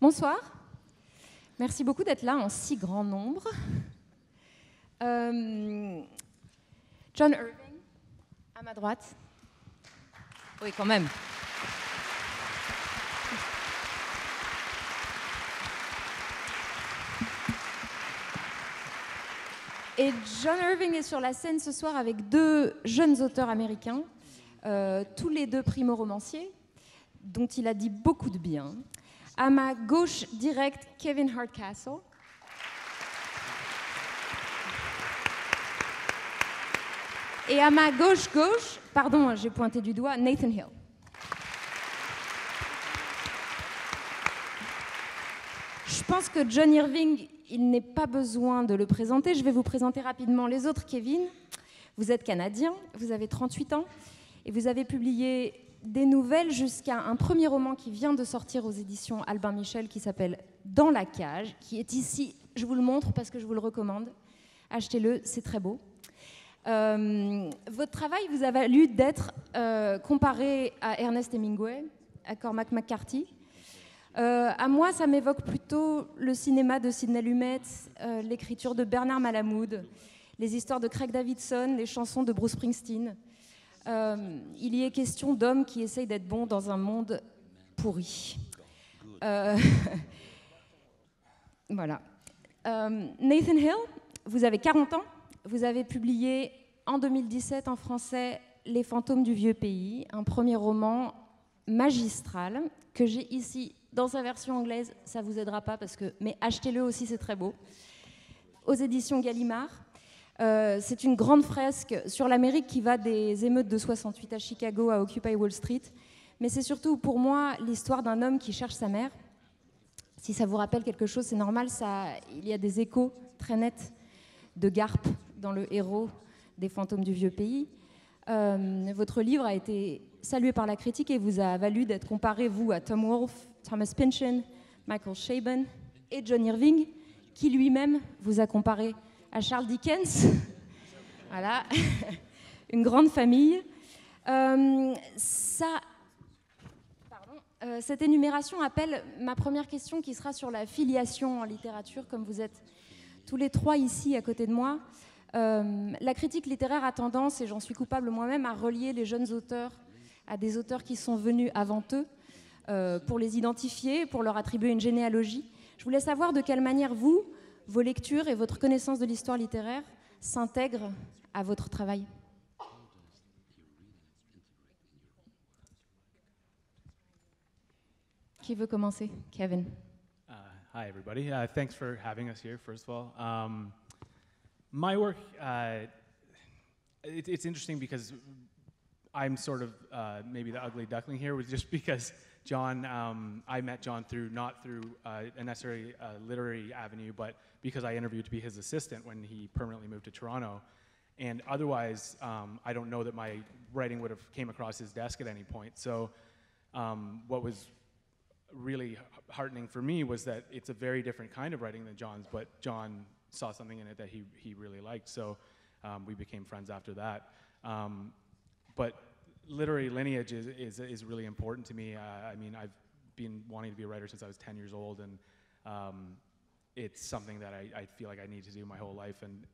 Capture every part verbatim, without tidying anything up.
Bonsoir. Merci beaucoup d'être là en si grand nombre. Euh, John Irving, à ma droite. Oui, quand même. Et John Irving est sur la scène ce soir avec deux jeunes auteurs américains, euh, tous les deux primo-romanciers, dont il a dit beaucoup de bien. À ma gauche directe, Kevin Hardcastle. Et à ma gauche-gauche, pardon, j'ai pointé du doigt, Nathan Hill. Je pense que John Irving, il n'est pas besoin de le présenter. Je vais vous présenter rapidement les autres. Kevin, vous êtes canadien, vous avez trente-huit ans et vous avez publié des nouvelles jusqu'à un premier roman qui vient de sortir aux éditions Albin Michel qui s'appelle Dans la cage, qui est ici. Je vous le montre parce que je vous le recommande. Achetez-le, c'est très beau. Euh, votre travail vous a valu d'être euh, comparé à Ernest Hemingway, à Cormac McCarthy. Euh, à moi, ça m'évoque plutôt le cinéma de Sydney Lumet, euh, l'écriture de Bernard Malamoud, les histoires de Craig Davidson, les chansons de Bruce Springsteen. Euh, il y est question d'hommes qui essayent d'être bons dans un monde pourri. Euh, voilà. Euh, Nathan Hill, vous avez quarante ans. Vous avez publié en deux mille dix-sept en français Les fantômes du vieux pays, un premier roman magistral que j'ai ici dans sa version anglaise. Ça ne vous aidera pas, parce que, mais achetez-le aussi, c'est très beau. Aux éditions Gallimard, euh, c'est une grande fresque sur l'Amérique qui va des émeutes de soixante-huit à Chicago à Occupy Wall Street. Mais c'est surtout pour moi l'histoire d'un homme qui cherche sa mère. Si ça vous rappelle quelque chose, c'est normal, ça, il y a des échos très nets de Garp dans le héros des fantômes du vieux pays. Euh, votre livre a été salué par la critique et vous a valu d'être comparé, vous, à Tom Wolfe, Thomas Pynchon, Michael Chabon et John Irving, qui lui-même vous a comparé à Charles Dickens. Voilà, une grande famille. Euh, ça... Pardon. Euh, cette énumération appelle ma première question, qui sera sur la filiation en littérature, comme vous êtes tous les trois ici à côté de moi. Euh, la critique littéraire a tendance, et j'en suis coupable moi-même, à relier les jeunes auteurs à des auteurs qui sont venus avant eux, euh, pour les identifier, pour leur attribuer une généalogie. Je voulais savoir de quelle manière vous, vos lectures et votre connaissance de l'histoire littéraire s'intègrent à votre travail. Qui veut commencer? Kevin. Uh, hi everybody. Uh, thanks for having us here, first of all. Um, My work, uh, it, it's interesting because I'm sort of uh, maybe the ugly duckling here, was just because John, um, I met John through, not through uh, a necessary uh, literary avenue, but because I interviewed to be his assistant when he permanently moved to Toronto. And otherwise, um, I don't know that my writing would have came across his desk at any point. So um, what was really heartening for me was that it's a very different kind of writing than John's, but John saw something in it that he, he really liked, so um, we became friends after that. Um, but literary lineage is, is, is really important to me. Uh, I mean, I've been wanting to be a writer since I was ten years old, and um, it's something that I, I feel like I need to do my whole life, and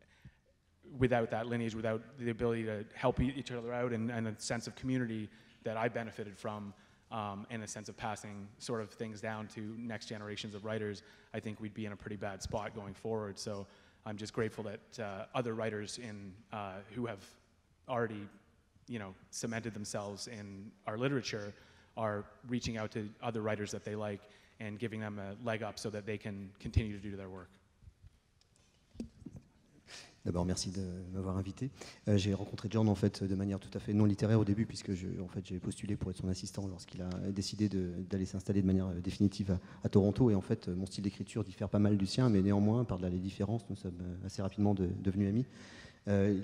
without that lineage, without the ability to help each other out, and, and a sense of community that I benefited from, um, and a sense of passing sort of things down to next generations of writers, I think we'd be in a pretty bad spot going forward. So I'm just grateful that uh, other writers in, uh, who have already, you know, cemented themselves in our literature are reaching out to other writers that they like and giving them a leg up so that they can continue to do their work. D'abord, merci de m'avoir invité. Euh, j'ai rencontré John en fait de manière tout à fait non littéraire au début, puisque je, en fait, j'ai postulé pour être son assistant lorsqu'il a décidé d'aller s'installer de manière définitive à, à Toronto. Et en fait, mon style d'écriture diffère pas mal du sien, mais néanmoins, par-delà les différences, nous sommes assez rapidement de, devenus amis. Euh,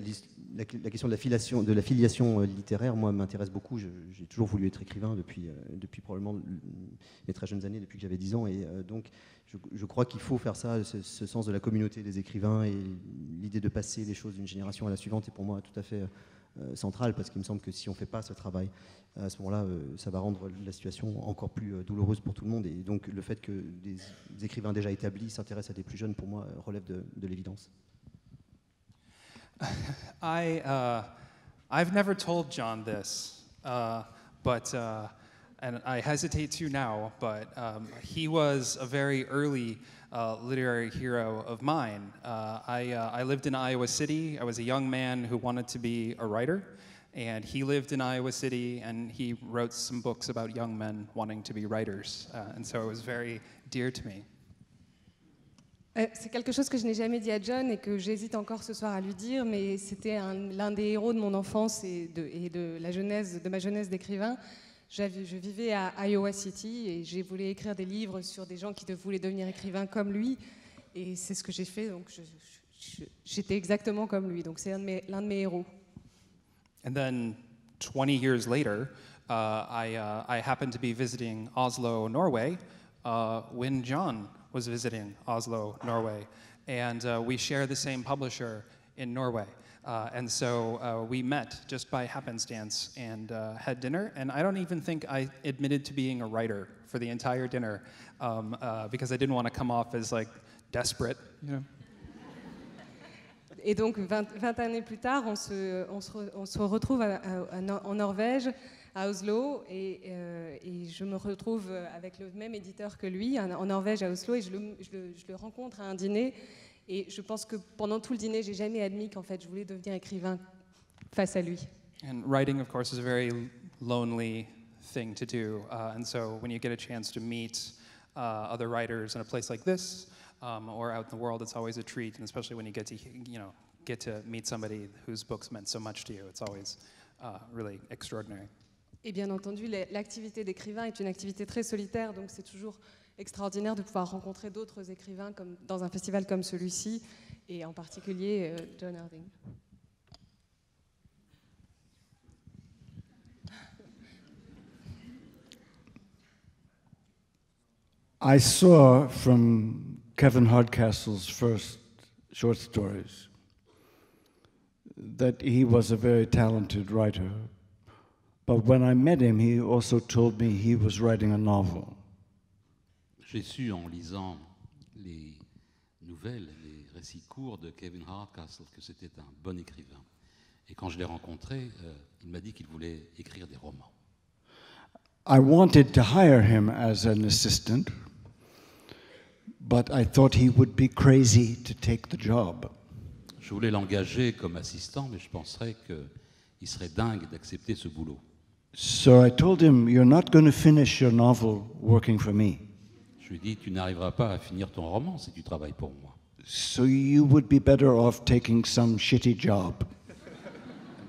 la, la question de la, filiation, de la filiation littéraire, moi, m'intéresse beaucoup. J'ai toujours voulu être écrivain depuis, euh, depuis probablement mes très jeunes années, depuis que j'avais dix ans. Et euh, donc, je, je crois qu'il faut faire ça, ce, ce sens de la communauté des écrivains et l'idée de passer les choses d'une génération à la suivante est pour moi tout à fait euh, centrale, parce qu'il me semble que si on ne fait pas ce travail, à ce moment-là, euh, ça va rendre la situation encore plus euh, douloureuse pour tout le monde. Et donc le fait que des écrivains déjà établis s'intéressent à des plus jeunes, pour moi, relève de, de l'évidence. I, uh, I've never told John this, uh, but, uh, and I hesitate to now, but um, he was a very early uh, literary hero of mine. Uh, I, uh, I lived in Iowa City. I was a young man who wanted to be a writer, and he lived in Iowa City, and he wrote some books about young men wanting to be writers, uh, and so it was very dear to me. Euh, c'est quelque chose que je n'ai jamais dit à John et que j'hésite encore ce soir à lui dire, mais c'était l'un des héros de mon enfance et de, et de, la jeunesse, de ma jeunesse d'écrivain. Je vivais à Iowa City et j'ai voulu écrire des livres sur des gens qui de, voulaient devenir écrivains comme lui, et c'est ce que j'ai fait, donc j'étais exactement comme lui, donc c'est l'un de, de mes héros. And then, twenty years later, uh, I, uh, I happened to be visiting Oslo, Norway, uh, when John was visiting Oslo, Norway, and uh, we share the same publisher in Norway. Uh, and so uh, we met just by happenstance and uh, had dinner, and I don't even think I admitted to being a writer for the entire dinner, um, uh, because I didn't want to come off as like desperate, you know. Et donc vingt années plus tard, on se, on se, on se retrouve à, à, à, en Norvège, à Oslo, et, euh, et je me retrouve avec le même éditeur que lui, en Norvège, à Oslo, et je le, je le, je le rencontre à un dîner, et je pense que pendant tout le dîner, j'ai jamais admis qu'en fait je voulais devenir écrivain face à lui. And writing, of course, is a very lonely thing to do, uh, and so when you get a chance to meet uh, other writers in a place like this, um, or out in the world, it's always a treat, and especially when you get to, you know, get to meet somebody whose books meant so much to you, it's always uh, really extraordinary. Et bien entendu, l'activité d'écrivain est une activité très solitaire, donc c'est toujours extraordinaire de pouvoir rencontrer d'autres écrivains comme, dans un festival comme celui-ci, et en particulier euh, John Irving. I saw from Kevin Hardcastle's first short stories that he was a very talented writer. But when I met him, he also told me he was writing a novel. J'ai su en lisant les nouvelles, les récits courts de Kevin Hardcastle que c'était un bon écrivain. Et quand je l'ai rencontré, euh, il m'a dit qu'il voulait écrire des romans. I wanted to hire him as an assistant, but I thought he would be crazy to take the job. Je voulais l'engager comme assistant, mais je penserais qu'il serait dingue d'accepter ce boulot. So I told him, you're not going to finish your novel working for me. Je lui ai dit, tu n'arriveras pas à finir ton roman si tu travailles pour moi. So you would be better off taking some shitty job.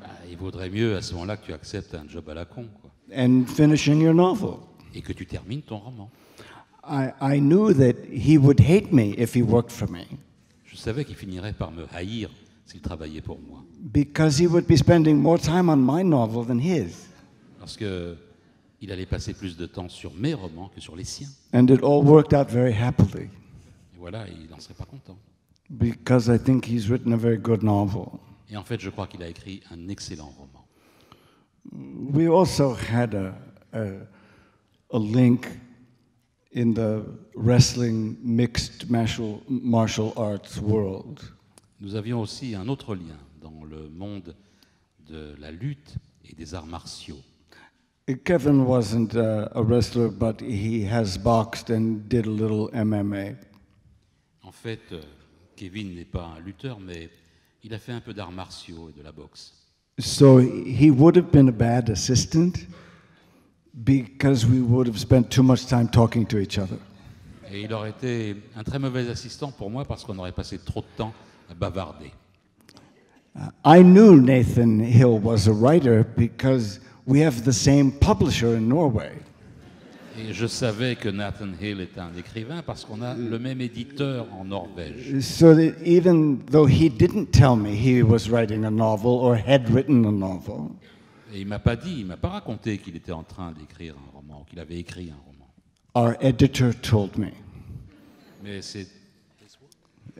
Bah, il vaudrait mieux à ce moment-là que tu acceptes un job à la con, quoi. And finishing your novel. Et que tu termines ton roman. I, I knew that he would hate me if he worked for me. Je savais qu'il finirait par me haïr s'il travaillait pour moi. Because he would be spending more time on my novel than his. Parce que il allait passer plus de temps sur mes romans que sur les siens. And it all worked out very happily. Et voilà, il n'en serait pas content. Because I think he's written a very good novel. Et en fait, je crois qu'il a écrit un excellent roman. We also had a, a, a link in the wrestling mixed martial, martial arts world. Nous avions aussi un autre lien dans le monde de la lutte et des arts martiaux. Kevin wasn't a, a wrestler, but he has boxed and did a little M M A. En fait, Kevin n'est pas un lutteur, mais il a fait un peu d'arts martiaux et de la boxe. So he would have been a bad assistant because we would have spent too much time talking to each other. Et il aurait été un très mauvais assistant pour moi parce qu'on aurait passé trop de temps à bavarder. I knew Nathan Hill was a writer because we have the same publisher in Norway. Et je savais que Nathan Hill est un écrivain parce qu'on a le même éditeur en Norvège. So that even though he didn't tell me he was writing a novel or had written a novel. Et il m'a pas dit, il m'a pas raconté qu'il était en train d'écrire un roman, qu'il avait écrit un roman. Our editor told me. Mais c'est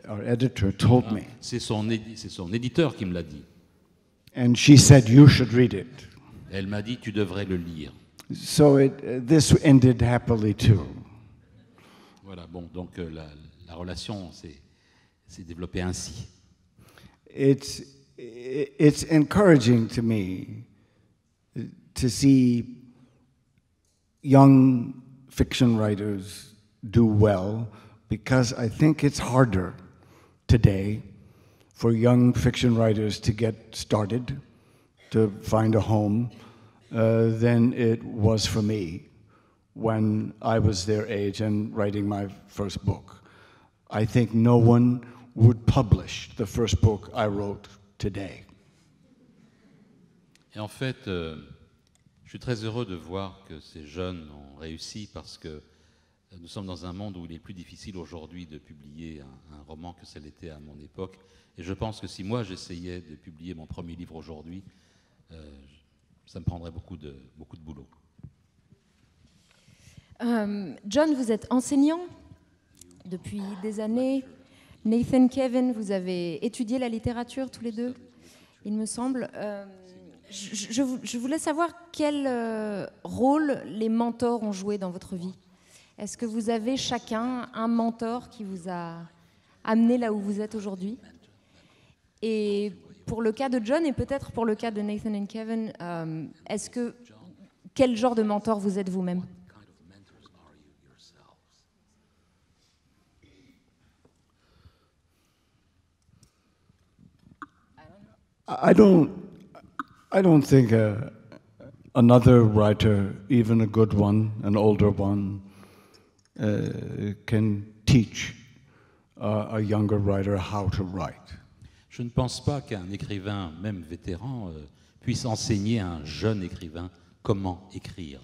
Our editor told me. C'est son, édi- c'est son éditeur qui me l'a dit. And she said, you should read it. Elle m'a dit, tu devrais le lire. So it, uh, this ended happily too. Voilà, bon, donc euh, la, la relation s'est développée ainsi. It's, it's encouraging to me to see young fiction writers do well, because I think it's harder today for young fiction writers to get started, to find a home, uh, than it was for me when I was their age and writing my first book. I think no one would publish the first book I wrote today. Et en fait, euh, je suis très heureux de voir que ces jeunes ont réussi, parce que nous sommes dans un monde où il est plus difficile aujourd'hui de publier un, un roman que ça l'était à mon époque. Et je pense que si moi j'essayais de publier mon premier livre aujourd'hui, euh, ça me prendrait beaucoup de, beaucoup de boulot. Um, John, vous êtes enseignant depuis des années. Nathan, Kevin, vous avez étudié la littérature tous les deux, il me semble. Euh, je, je, je voulais savoir quel euh, rôle les mentors ont joué dans votre vie. Est-ce que vous avez chacun un mentor qui vous a amené là où vous êtes aujourd'hui? Et pour le cas de John et peut-être pour le cas de Nathan et Kevin, euh, est-ce que, quel genre de mentor vous êtes vous-même? I don't, I don't think uh, another writer, even a good one, an older one, uh, can teach uh, a younger writer how to write. Je ne pense pas qu'un écrivain, même vétéran, euh, puisse enseigner à un jeune écrivain comment écrire.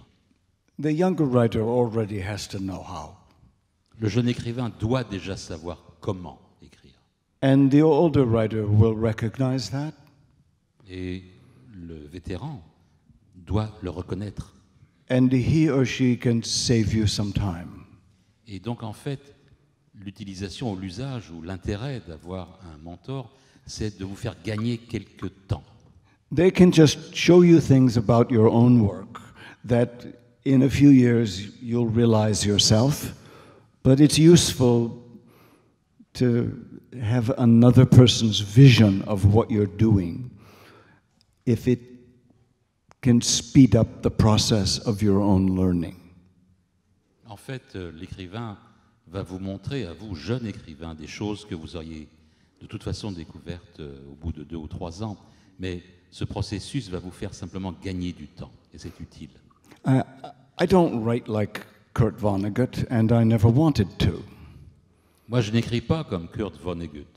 The younger writer already has to know how. Le jeune écrivain doit déjà savoir comment écrire. And the older writer will recognize that. Et le vétéran doit le reconnaître. And he or she can save you some time. Et donc en fait, l'utilisation ou l'usage ou l'intérêt d'avoir un mentor, c'est de vous faire gagner quelque temps. They can just show you things about your own work that in a few years you'll realize yourself, but it's useful to have another person's vision of what you're doing, if it can speed up the process of your own learning. En fait, l'écrivain va vous montrer, à vous, jeune écrivain, des choses que vous auriez de toute façon découvertes au bout de deux ou trois ans. Mais ce processus va vous faire simplement gagner du temps, et c'est utile. Uh, I don't write like Kurt Vonnegut, and I never wanted to. Moi, je n'écris pas comme Kurt Vonnegut,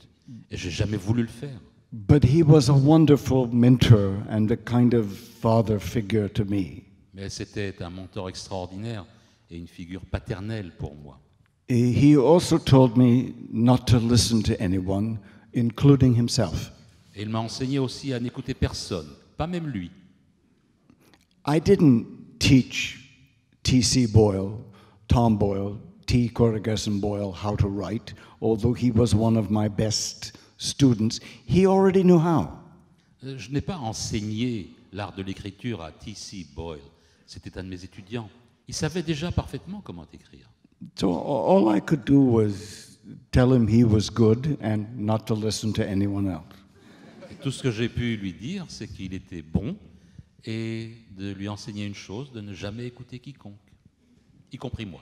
et j'ai jamais voulu le faire. But he was a wonderful mentor and a kind of father figure to me. Mais c'était un mentor extraordinaire et une figure paternelle pour moi. Et he also told me not to listen to anyone, including himself. Et il m'a enseigné aussi à n'écouter personne, pas même lui. I didn't teach T C Boyle, Tom Boyle, T. Coraghessan Boyle how to write, although he was one of my best students, he already knew how. Je n'ai pas enseigné l'art de l'écriture à T C Boyle. C'était un de mes étudiants. Il savait déjà parfaitement comment écrire. So all I could do was tell him he was good and not to listen to anyone else. Et tout ce que j'ai pu lui dire, c'est qu'il était bon et de lui enseigner une chose, de ne jamais écouter quiconque, y compris moi.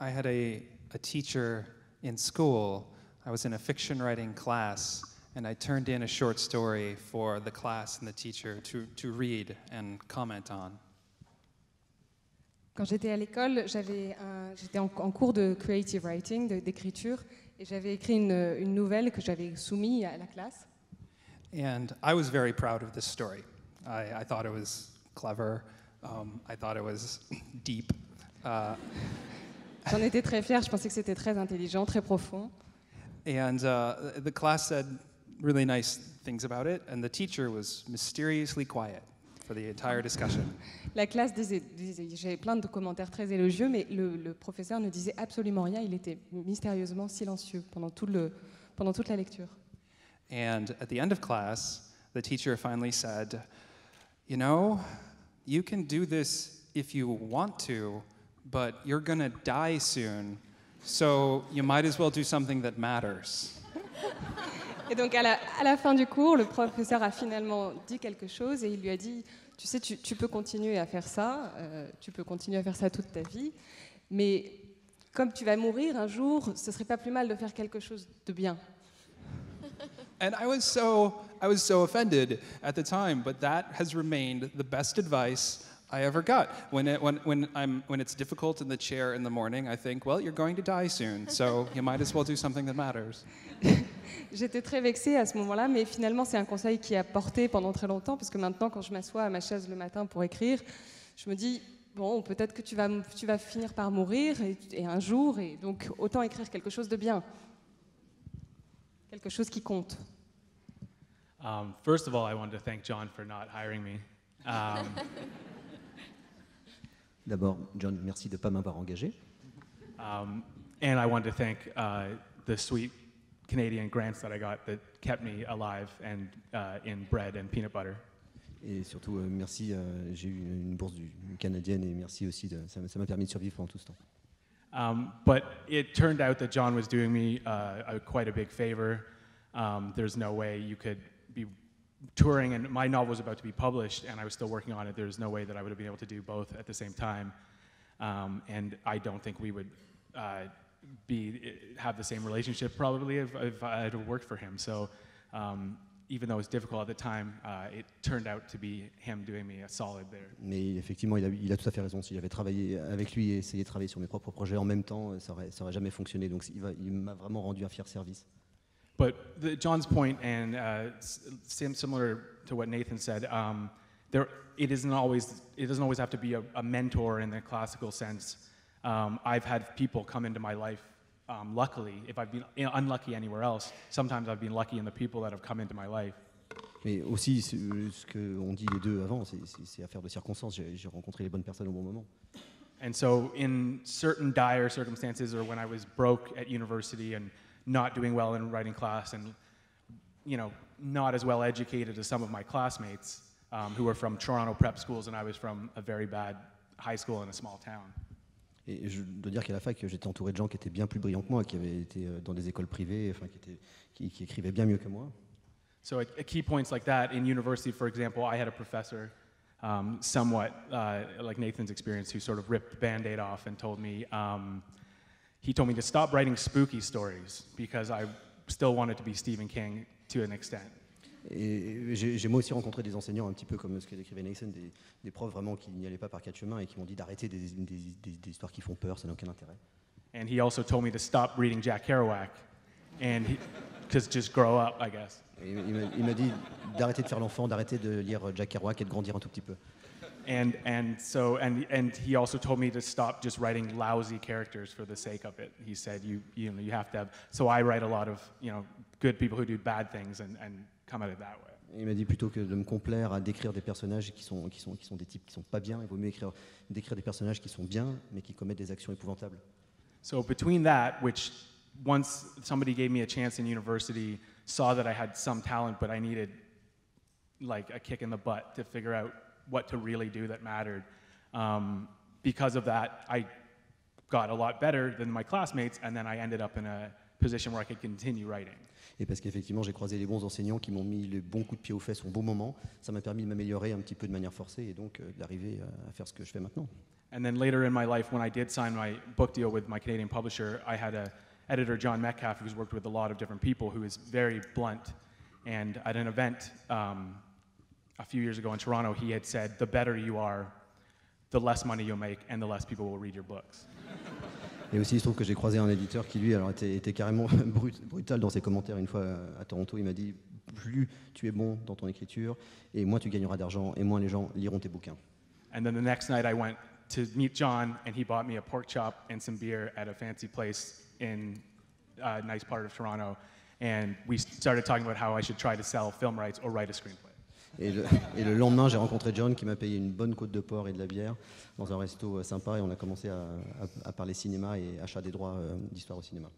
I had a, a teacher in school. I was in a fiction writing class, and I turned in a short story for the class and the teacher to, to read and comment on. Quand j'étais à l'école, j'avais j'étais en, en cours de creative writing, d'écriture, et j'avais écrit une, une nouvelle que j'avais soumise à la classe. And I was very proud of this story. I, I thought it was clever. Um, I thought it was deep. Uh, J'en étais très fière. Je pensais que c'était très intelligent, très profond. And uh, the class said really nice things about it, and the teacher was mysteriously quiet for the entire discussion. La classe disait, disait j'avais plein de commentaires très élogieux, mais le, le professeur ne disait absolument rien. Il était mystérieusement silencieux pendant tout le pendant toute la lecture. And at the end of class, the teacher finally said, you know, you can do this if you want to, but you're gonna die soon, so you might as well do something that matters. Et donc à la, à la fin du cours, le professeur a finalement dit quelque chose et il lui a dit, tu sais, tu, tu peux continuer à faire ça, euh, tu peux continuer à faire ça toute ta vie, mais comme tu vas mourir un jour, ce serait pas plus mal de faire quelque chose de bien. And I was so, I was so offended at the time, but that has remained the best advice I ever got. When, it, when, when, I'm, when it's difficult in the chair in the morning, I think, well, you're going to die soon, so you might as well do something that matters. J'étais très vexée à ce moment-là, mais finalement, c'est un conseil qui a porté pendant très longtemps, parce que maintenant, quand je m'assois à ma chaise le matin pour écrire, je me dis, bon, peut-être que tu vas, tu vas finir par mourir, et, et un jour, et donc autant écrire quelque chose de bien. Quelque chose qui compte. Um, first of all, I wanted to thank John for not hiring me. Um, D'abord, John, merci de ne pas m'avoir engagé. Um, and I wanted to thank uh, the sweet Canadian grants that I got that kept me alive and uh, in bread and peanut butter. Et surtout, euh, merci, euh, j'ai eu une bourse du, canadienne et merci aussi, de, ça, ça m'a permis de survivre pendant tout ce temps. Um, but it turned out that John was doing me uh, a, quite a big favor. Um, there's no way you could be touring, and my novel was about to be published, and I was still working on it. There's no way that I would have been able to do both at the same time. Um, and I don't think we would uh, be have the same relationship probably if, if I had worked for him. So um, even though it was difficult at the time, uh, it turned out to be him doing me a solid there. Mais effectivement, il a, il a tout à fait raison. S'il avait travaillé avec lui et essayé de travailler sur mes propres projets en même temps, ça aurait, ça aurait jamais fonctionné. Donc il, il m'a vraiment rendu un fier service. But the, John's point, and uh, similar to what Nathan said, um, there it isn't always it doesn't always have to be a, a mentor in the classical sense. Um, I've had people come into my life. Um, luckily, if I've been unlucky anywhere else, sometimes I've been lucky in the people that have come into my life. Mais aussi, ce, ce que on dit les deux avant, c'est affaire de circonstances. J'ai rencontré les bonnes personnes au bon moment. And so, in certain dire circumstances, or when I was broke at university and not doing well in writing class, and you know, not as well educated as some of my classmates um, who were from Toronto prep schools, and I was from a very bad high school in a small town. Et je dois dire qu'à la fac, j'étais entouré de gens qui étaient bien plus brillants que moi, qui avaient été dans des écoles privées, enfin, qui, étaient, qui, qui écrivaient bien mieux que moi. So at, at key points like that in university, for example, I had a professor, um, somewhat uh, like Nathan's experience, who sort of ripped the band-aid off and told me, um, he told me to stop writing spooky stories because I still wanted to be Stephen King to an extent. Et j'ai moi aussi rencontré des enseignants un petit peu comme ce que décrivait Nixon, des, des profs vraiment qui n'y allaient pas par quatre chemins et qui m'ont dit d'arrêter des, des, des, des histoires qui font peur, ça n'a aucun intérêt. And he also told me to stop reading Jack Kerouac, and he, cause just grow up, I guess. Et il m'a dit d'arrêter de faire l'enfant, d'arrêter de lire Jack Kerouac et de grandir un tout petit peu. And and so and and he also told me to stop just writing lousy characters for the sake of it. He said you you know you have to have. So I write a lot of you know good people who do bad things and and. Il m'a dit plutôt que de me complaire à décrire des personnages qui sont, qui sont, qui sont des types qui sont pas bien, il vaut mieux écrire, décrire des personnages qui sont bien mais qui commettent des actions épouvantables. So between that, which once somebody gave me a chance in university, saw that I had some talent, but I needed like a kick in the butt to figure out what to really do that mattered. Um, because of that, I got a lot better than my classmates, and then I ended up in a position where I could continue writing. Et parce qu'effectivement, j'ai croisé les bons enseignants qui m'ont mis les bons coups de pied aux fesses au bon moment. Ça m'a permis de m'améliorer un petit peu de manière forcée et donc euh, d'arriver à faire ce que je fais maintenant. And then later in my life, when I did sign my book deal with my Canadian publisher, I had a editor, John Metcalf, who's worked with a lot of different people, who is very blunt. And at an event um, a few years ago in Toronto, he had said, "The better you are, the less money you'll make, and the less people will read your books." Et aussi, il se trouve que j'ai croisé un éditeur qui, lui, alors, était, était carrément brut, brutal dans ses commentaires. Une fois à Toronto, il m'a dit « Plus tu es bon dans ton écriture, et moins tu gagneras d'argent, et moins les gens liront tes bouquins. » And then the next night, I went to meet John, and he bought me a pork chop and some beer at a fancy place in a nice part of Toronto. And we started talking about how I should try to sell film rights or write a screenplay. Et le, et le lendemain, j'ai rencontré John qui m'a payé une bonne côte de porc et de la bière dans un resto sympa et on a commencé à, à, à parler cinéma et achat des droits euh, d'histoire au cinéma.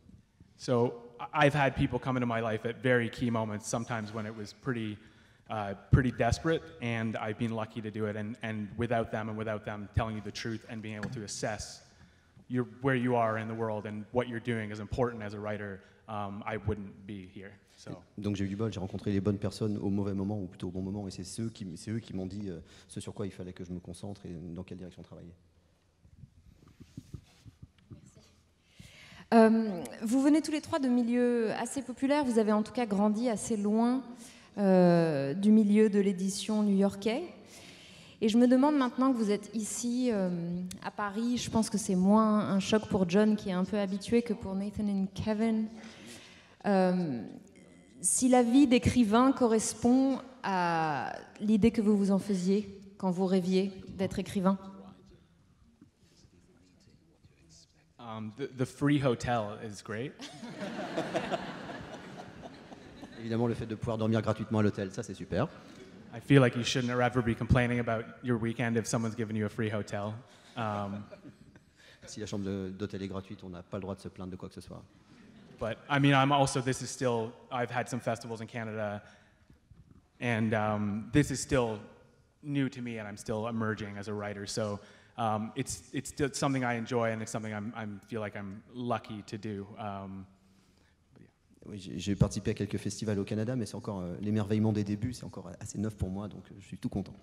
So I've had people come into my life at very key moments, sometimes when it was pretty uh, pretty desperate, and I've been lucky to do it. And, and without them and without them telling you the truth and being able to assess your, where you are in the world and what you're doing is important as a writer, um, I wouldn't be here. So. Donc j'ai eu du bol, j'ai rencontré les bonnes personnes au mauvais moment, ou plutôt au bon moment, et c'est ceux qui, c'est eux qui m'ont dit euh, ce sur quoi il fallait que je me concentre et dans quelle direction travailler. Euh, vous venez tous les trois de milieux assez populaires, vous avez en tout cas grandi assez loin euh, du milieu de l'édition new-yorkais. Et je me demande maintenant que vous êtes ici euh, à Paris, je pense que c'est moins un choc pour John qui est un peu habitué que pour Nathan et Kevin. Euh, si la vie d'écrivain correspond à l'idée que vous vous en faisiez quand vous rêviez d'être écrivain. Um, the, the free hotel is great. Évidemment, le fait de pouvoir dormir gratuitement à l'hôtel, ça c'est super. I feel like you shouldn't ever be complaining about your weekend if someone's given you a free hotel. Um, si la chambre d'hôtel est gratuite, on n'a pas le droit de se plaindre de quoi que ce soit. But I mean, I'm also, this is still, I've had some festivals in Canada, and um, this is still new to me, and I'm still emerging as a writer. So. Um, it's, it's something I enjoy and it's something I'm, I'm feel like I'm lucky to do. Um, yeah. Oui, j'ai participé à quelques festivals au Canada, mais c'est encore euh, l'émerveillement des débuts, c'est encore assez neuf pour moi, donc je suis tout content.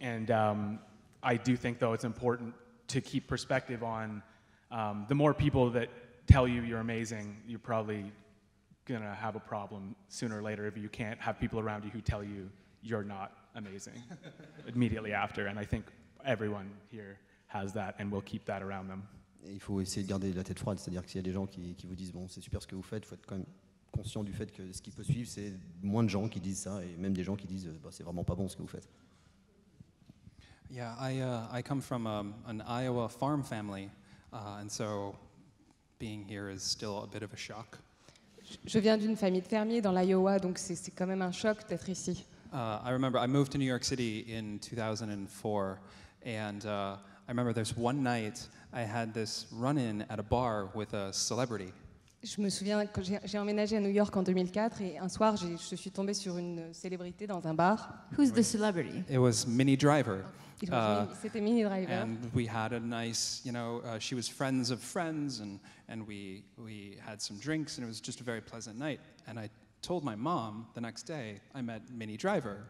And um, I do think though it's important to keep perspective on um, the more people that tell you you're amazing, you're probably gonna have a problem sooner or later if you can't have people around you who tell you you're not amazing immediately after. And I think everyone here has that and we'll keep that around them. Et il faut essayer de garder la tête froide, c'est-à-dire que s'il y a des gens qui, qui vous disent bon c'est super ce que vous faites, il faut être quand même conscient du fait que ce qui peut suivre c'est moins de gens qui disent ça et même des gens qui disent bah, c'est vraiment pas bon ce que vous faites. Yeah, I uh, I come from um, an Iowa farm family uh, and so being here is still a bit of a shock. Je viens d'une famille de fermiers dans l'Iowa, donc c'est c'est quand même un choc d'être ici. Uh, I remember I moved to New York City in two thousand four. And uh, I remember there's one night I had this run-in at a bar with a celebrity. Je me souviens que j'ai emménagé à New York en deux mille quatre et un soir je suis tombé sur une célébrité dans un bar. Who's the celebrity? It was Minnie Driver. Uh, C'était Minnie Driver. And we had a nice, you know, uh, she was friends of friends, and and we we had some drinks, and it was just a very pleasant night. And I told my mom the next day I met Minnie Driver.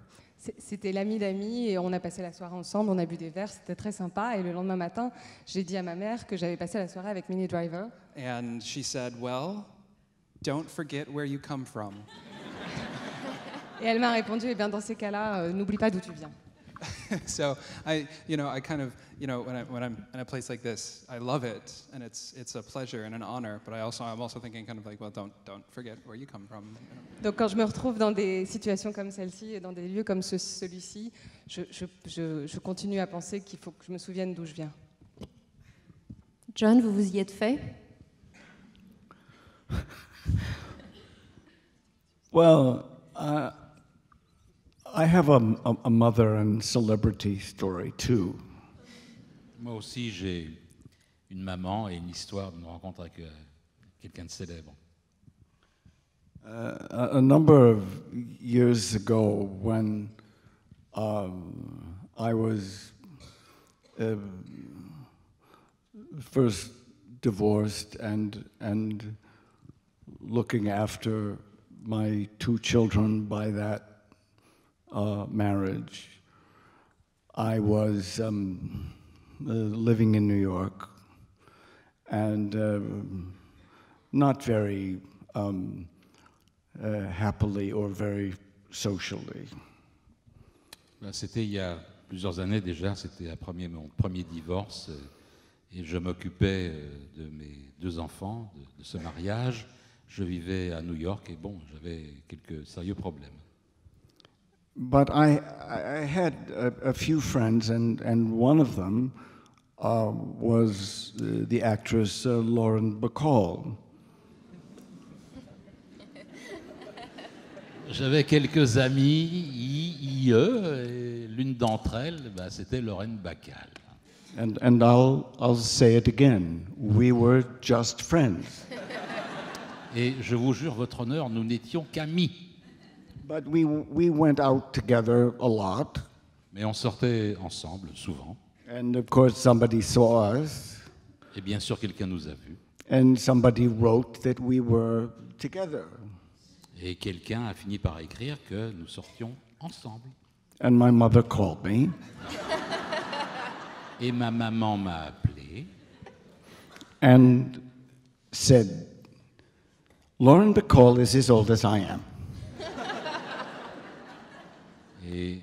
C'était l'ami d'amis et on a passé la soirée ensemble, on a bu des verres, c'était très sympa. Et le lendemain matin, j'ai dit à ma mère que j'avais passé la soirée avec Minnie Driver. And she said, well, don't forget where you come from. Et elle m'a répondu, eh bien dans ces cas-là, euh, n'oublie pas d'où tu viens. So I, you know, I kind of, you know, when, I, when I'm in a place like this, I love it, and it's it's a pleasure and an honor. But I also, I'm also thinking kind of like, well, don't don't forget where you come from. You know? Donc quand je me retrouve dans des situations comme celle-ci et dans des lieux comme ce, celui-ci, je, je je je continue à penser qu'il faut que je me souvienne d'où je viens. John, vous vous y êtes fait? Well. Uh, I have a, a, a mother and celebrity story too. Moi aussi j'ai une maman et une histoire d'une rencontre avec euh, quelqu'un de célèbre. Uh, a, a number of years ago, when um, I was uh, first divorced and and looking after my two children by that. Uh, marriage. I was um, uh, living in New York and uh, not very um, uh, happily or very socially. C'était il y a plusieurs années déjà, c'était premier, mon premier divorce et je m'occupais de mes deux enfants, de, de ce mariage. Je vivais à New York et bon, j'avais quelques sérieux problèmes. But I, I had a, a few friends, and, and one of them uh, was uh, the actress uh, Lauren Bacall. J'avais quelques amis, I, I, et l'une d'entre elles, bah, c'était Lauren Bacall. And, and I'll, I'll say it again, we were just friends. Et je vous jure, votre honneur, nous n'étions qu'amis. But we, we went out together a lot. Mais on sortait ensemble souvent. And of course somebody saw us. Et bien sûr quelqu'un nous a vus. And somebody wrote that we were together. Et quelqu'un a fini par écrire que nous sortions ensemble. And my mother called me. Et ma maman m'a appelé. And said, Lauren Bacall is as old as I am. Et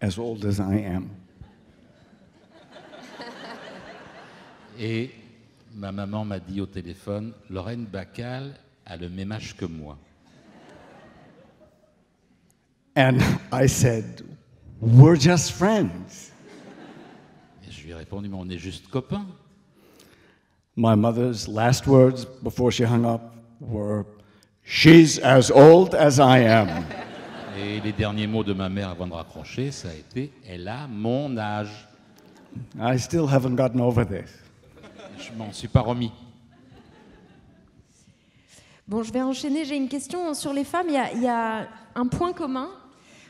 as old as I am. Et ma maman m'a dit au téléphone, Lauren Bacall a le même âge que moi. And I said, we're just friends. Et je lui ai répondu, mais on est juste copains. My mother's last words before she hung up were, she's as old as I am. Et les derniers mots de ma mère avant de raccrocher, ça a été, elle a mon âge. I still haven't gotten over this. Je m'en suis pas remis. Bon, je vais enchaîner. J'ai une question sur les femmes. Il y a, il y a un point commun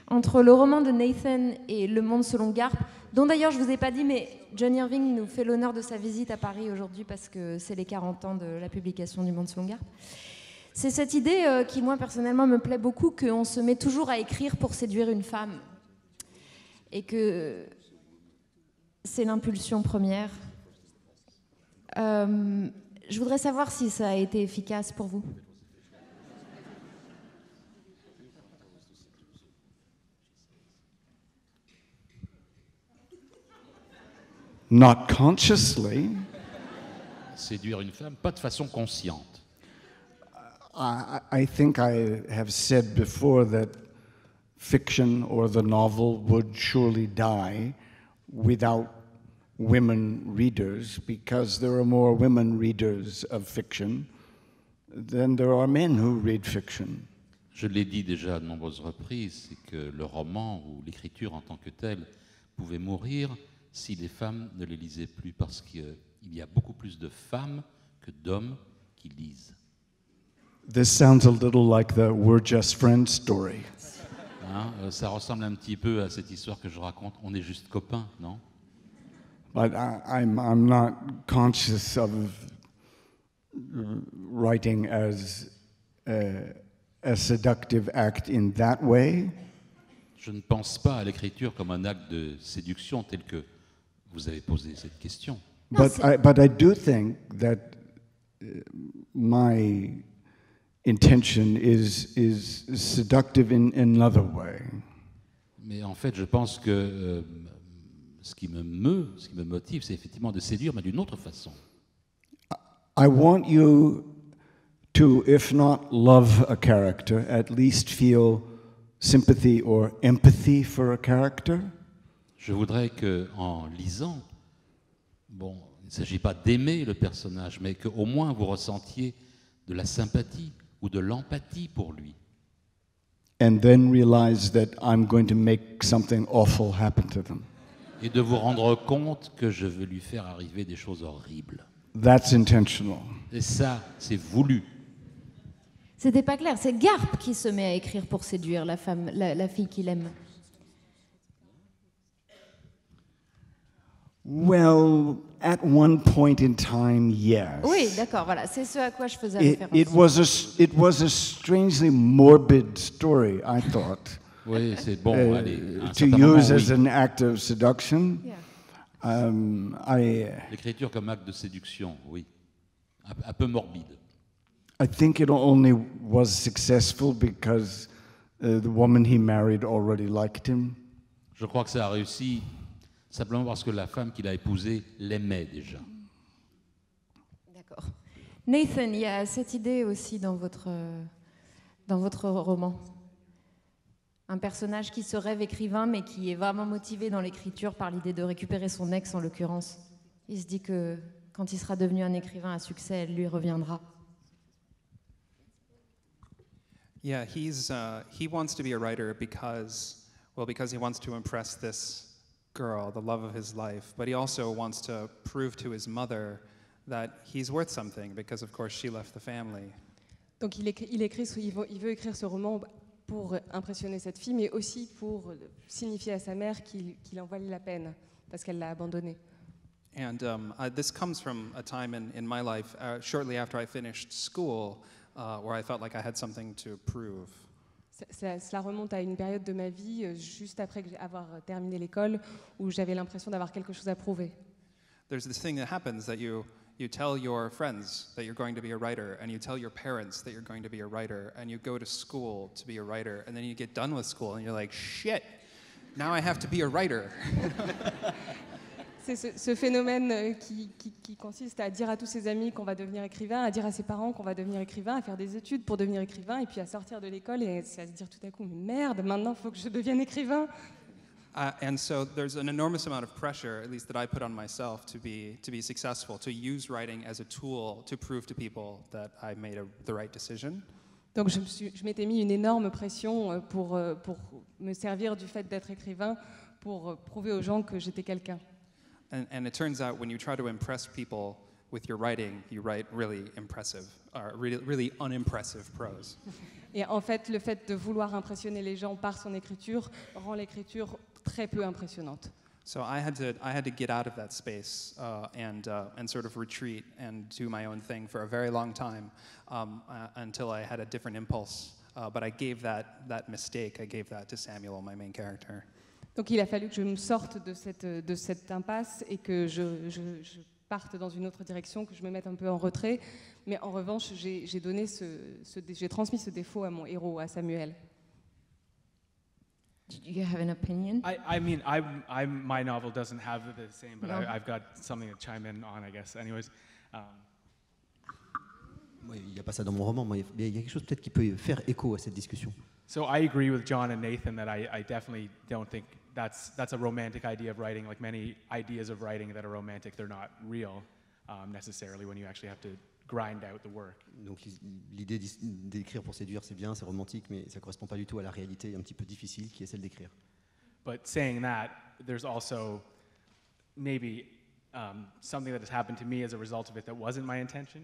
entre le roman de Nathan et Le Monde selon Garp, dont d'ailleurs je ne vous ai pas dit, mais John Irving nous fait l'honneur de sa visite à Paris aujourd'hui parce que c'est les quarante ans de la publication du Monde selon Garp. C'est cette idée euh, qui, moi, personnellement, me plaît beaucoup, qu'on se met toujours à écrire pour séduire une femme. Et que c'est l'impulsion première. Euh, je voudrais savoir si ça a été efficace pour vous. Not consciously. Séduire une femme, pas de façon consciente. I, I think I have said before that fiction or the novel would surely die without women readers because there are more women readers of fiction than there are men who read fiction. Je l'ai dit déjà à de nombreuses reprises, c'est que le roman ou l'écriture en tant que telle pouvait mourir si les femmes ne les lisaient plus, parce qu'il y a beaucoup plus de femmes que d'hommes qui lisent. This sounds a little like the "we're just friends" story. Hein, euh, ça ressemble un petit peu à cette histoire que je raconte. On est juste copains, non? But I, I'm I'm not conscious of writing as a, a seductive act in that way. Je ne pense pas à l'écriture comme un acte de séduction tel que vous avez posé cette question. But I, but I do think that my intention is, is seductive in another way. Mais en fait, je pense que euh, ce qui me meut, ce qui me motive, c'est effectivement de séduire, mais d'une autre façon. I want you to, if not love a character, at least feel sympathy or empathy for a character. Je voudrais que, en lisant, bon, il ne s'agit pas d'aimer le personnage, mais qu'au moins vous ressentiez de la sympathie ou de l'empathie pour lui. And then realize that I'm going to make something awful happen to them. Et de vous rendre compte que je veux lui faire arriver des choses horribles. That's intentional. Et ça, c'est voulu. C'était pas clair. C'est Garp qui se met à écrire pour séduire la femme, la, la fille qu'il aime. Well, at one point in time, yes. Oui, d'accord, voilà, c'est ce à quoi je faisais référence. It, it was a, it was a strangely morbid story, I thought. Oui, c'est bon, uh, allez. To use as oui. an act of seduction. Yeah. Um, I. L'écriture comme acte de séduction, oui. Un, un peu morbide. I think it only was successful because uh, the woman he married already liked him. Je crois que ça a réussi. Simplement parce que la femme qu'il a épousée l'aimait déjà. D'accord. Nathan, il y a cette idée aussi dans votre, dans votre roman. Un personnage qui se rêve écrivain, mais qui est vraiment motivé dans l'écriture par l'idée de récupérer son ex, en l'occurrence. Il se dit que quand il sera devenu un écrivain à succès, elle lui reviendra. Yeah, he's uh, he wants to be a writer because well because he wants to impress this girl, the love of his life, but he also wants to prove to his mother that he's worth something because of course she left the family. Donc il écrit, il écrit il veut, il veut écrire ce roman pour impressionner cette fille, mais aussi pour signifier à sa mère qu'il, qu'il en valait la peine, parce qu'elle l'a abandonné. And um, uh, this comes from a time in, in my life, uh, shortly after I finished school, uh, where I felt like I had something to prove. Ça, cela remonte à une période de ma vie, juste après avoir terminé l'école, où j'avais l'impression d'avoir quelque chose à prouver. There's this thing that happens that you, you tell your friends that you're going to be a writer, and you tell your parents that you're going to be a writer, and you go to school to be a writer, and then you get done with school, and you're like, shit, now I have to be a writer. C'est ce, ce phénomène qui, qui, qui consiste à dire à tous ses amis qu'on va devenir écrivain, à dire à ses parents qu'on va devenir écrivain, à faire des études pour devenir écrivain, et puis à sortir de l'école et à se dire tout à coup, mais merde, maintenant il faut que je devienne écrivain. Uh, and so there's an enormous amount of pressure, at least that I put on myself, to be to be successful, to use writing as a tool to prove to people that I made a, the right decision. Donc je, me suis, je m'étais mis une énorme pression pour pour me servir du fait d'être écrivain pour prouver aux gens que j'étais quelqu'un. And, and it turns out when you try to impress people with your writing, you write really impressive, or really, really unimpressive prose. Et en fait, le fait de vouloir impressionner les gens par son écriture rend l'écriture très peu impressionnante. So I had to, I had to get out of that space uh, and uh, and sort of retreat and do my own thing for a very long time um, uh, until I had a different impulse. Uh, but I gave that that mistake. I gave that to Samuel, my main character. Donc il a fallu que je me sorte de cette, de cette impasse et que je, je, je parte dans une autre direction, que je me mette un peu en retrait. Mais en revanche, j'ai, j'ai, donné ce, ce, j'ai transmis ce défaut à mon héros, à Samuel. Do you have an opinion? I, I mean, I, I, my novel doesn't have the same, but no. I, I've got something to chime in on, I guess. Anyways. Um... Il n'y a pas ça dans mon roman, mais il y a quelque chose peut-être qui peut faire écho à cette discussion. So I agree with John and Nathan that I, I definitely don't think that's that's a romantic idea of writing. Like many ideas of writing that are romantic, they're not real um, necessarily when you actually have to grind out the work. Donc l'idée d'écrire pour séduire, c'est bien, c'est romantique, mais ça correspond pas du tout à la réalité un petit peu difficile qui est celle d'écrire. But saying that, there's also maybe um, something that has happened to me as a result of it that wasn't my intention.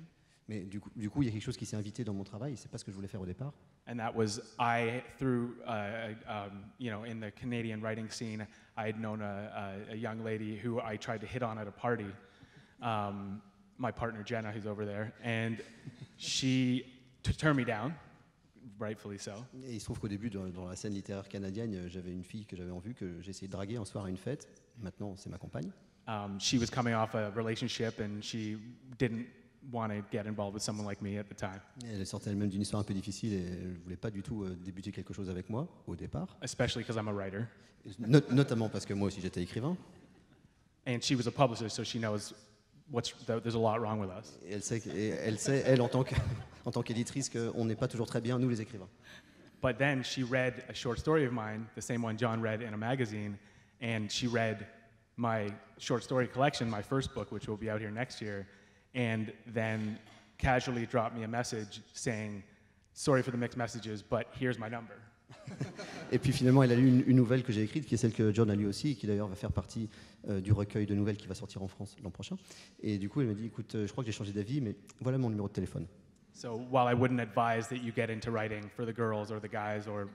Mais du coup, du coup, il y a quelque chose qui s'est invité dans mon travail. C'est pas ce que je voulais faire au départ. And that was I through uh, um, you know, in the Canadian writing scene, I had known a, a, a young lady who I tried to hit on at a party. Um, my partner Jenna, who's over there, and she t- turned me down, rightfully so. Et il se trouve qu'au début, dans, dans la scène littéraire canadienne, j'avais une fille que j'avais en vue que j'ai essayé de draguer un soir à une fête. Maintenant, c'est ma compagne. Um, she was coming off a relationship and she didn't want to get involved with someone like me at the time. Elle sortait elle-même d'une histoire un peu difficile et elle voulait pas du tout euh, débuter quelque chose avec moi au départ. Especially because I'm a writer. Not- notamment parce que moi aussi j'étais écrivain. And she was a publisher, so she knows what's th- there's a lot wrong with us. Et elle sait, et elle sait, elle en tant que, en tant qu'éditrice, qu'on n'est pas toujours très bien nous les écrivains. But then she read a short story of mine, the same one John read in a magazine, and she read my short story collection, my first book, which will be out here next year. And then casually dropped me a message saying, sorry for the mixed messages, but here's my number. Et puis finalement, elle a lu une, une nouvelle que j'ai écrite, qui est celle que John a lue aussi, et qui d'ailleurs va faire partie euh, du recueil de nouvelles qui va sortir en France l'an prochain. Et du coup, elle m'a dit, écoute, euh, je crois que j'ai changé d'avis, mais voilà mon numéro de téléphone. So while I wouldn't advise that you get into writing for the girls or the guys or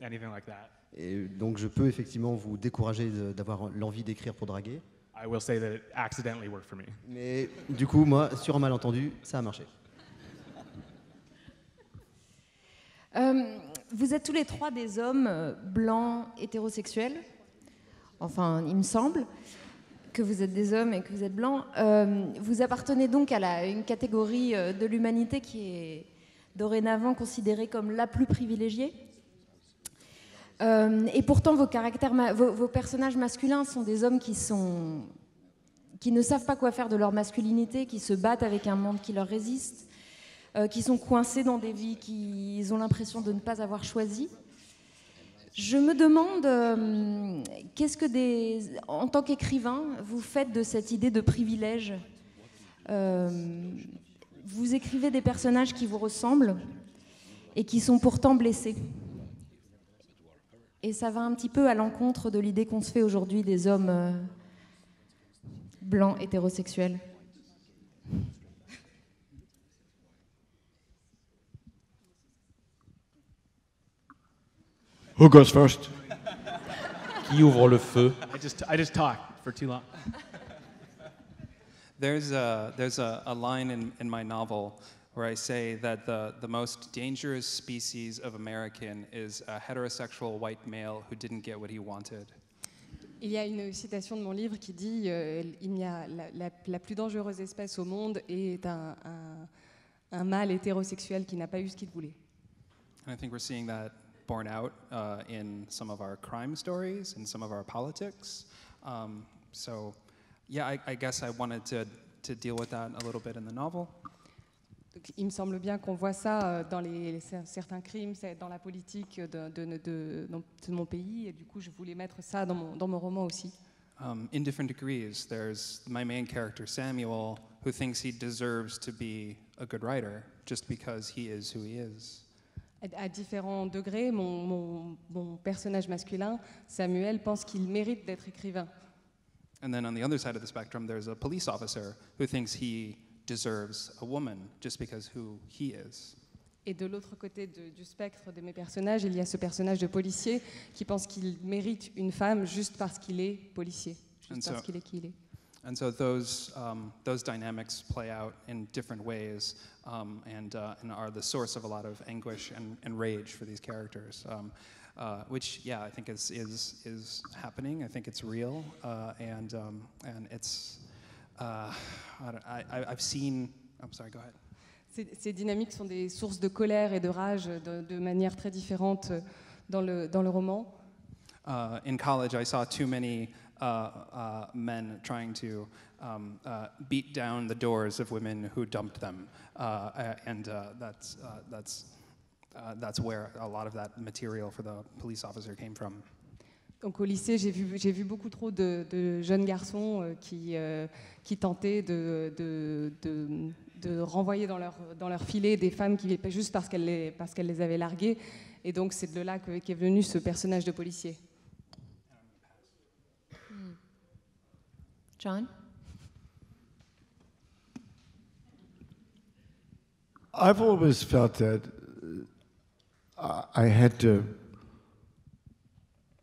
anything like that. Et donc je peux effectivement vous décourager de, d'avoir l'envie d'écrire pour draguer. I will say that it accidentally worked for me. Mais du coup, moi, sur un malentendu, ça a marché. Um, vous êtes tous les trois des hommes blancs hétérosexuels. Enfin, il me semble que vous êtes des hommes et que vous êtes blancs. Um, vous appartenez donc à la, une catégorie de l'humanité qui est dorénavant considérée comme la plus privilégiée. Euh, et pourtant, vos, caractères ma- vos, vos personnages masculins sont des hommes qui, sont, qui ne savent pas quoi faire de leur masculinité, qui se battent avec un monde qui leur résiste, euh, qui sont coincés dans des vies qu'ils ont l'impression de ne pas avoir choisies. Je me demande, euh, qu'est-ce que des, en tant qu'écrivain, vous faites de cette idée de privilège ? euh, Vous écrivez des personnages qui vous ressemblent et qui sont pourtant blessés. Et ça va un petit peu à l'encontre de l'idée qu'on se fait aujourd'hui des hommes euh, blancs hétérosexuels. Who goes first? Qui ouvre le feu? I just, I just talked for too long. There's a, there's a, a line in, in my novel where I say that the, the most dangerous species of American is a heterosexual white male who didn't get what he wanted. Il y a une citation de mon livre qui dit euh, il y a la, la, la plus dangereuse espèce au monde est un, un, un mâle hétérosexuel qui n'a pas eu ce qu'il voulait. And I think we're seeing that borne out uh, in some of our crime stories, in some of our politics. Um, so, yeah, I, I guess I wanted to, to deal with that a little bit in the novel. Donc, il me semble bien qu'on voit ça dans les, les, certains crimes, dans la politique de, de, de, de, de mon pays, et du coup, je voulais mettre ça dans mon, dans mon roman aussi. Um, in different degrees, there's my main character Samuel, who thinks he deserves to be a good writer just because he is who he is. À, à différents degrés, mon, mon, mon personnage masculin, Samuel, pense qu'il mérite d'être écrivain. And then on the other side of the spectrum, there's a police officer who thinks he deserves a woman just because who he is. Et de l'autre côté de, du spectre de mes personnages, il y a ce personnage de policier qui pense qu'il mérite une femme juste parce qu'il est policier, juste parce qu'il est qui il est. And so those um, those dynamics play out in different ways um, and uh, and are the source of a lot of anguish and, and rage for these characters, um, uh, which yeah I think is is is happening. I think it's real uh, and um, and it's. Uh, I don't, I, I've seen. I'm sorry. Go ahead. Ces, ces dynamiques sont des sources de colère et de rage de, de manière très différente dans le dans le roman. Uh, in college, I saw too many uh, uh, men trying to um, uh, beat down the doors of women who dumped them, uh, and uh, that's uh, that's uh, that's where a lot of that material for the police officer came from. Donc au lycée, j'ai vu, j'ai vu beaucoup trop de, de jeunes garçons euh, qui, euh, qui tentaient de, de, de, de renvoyer dans leur, dans leur filet des femmes qui juste parce qu'elles les, parce qu'elles les avaient larguées. Et donc c'est de là que, qu'est venu ce personnage de policier. Mm. John? I've always felt that I had to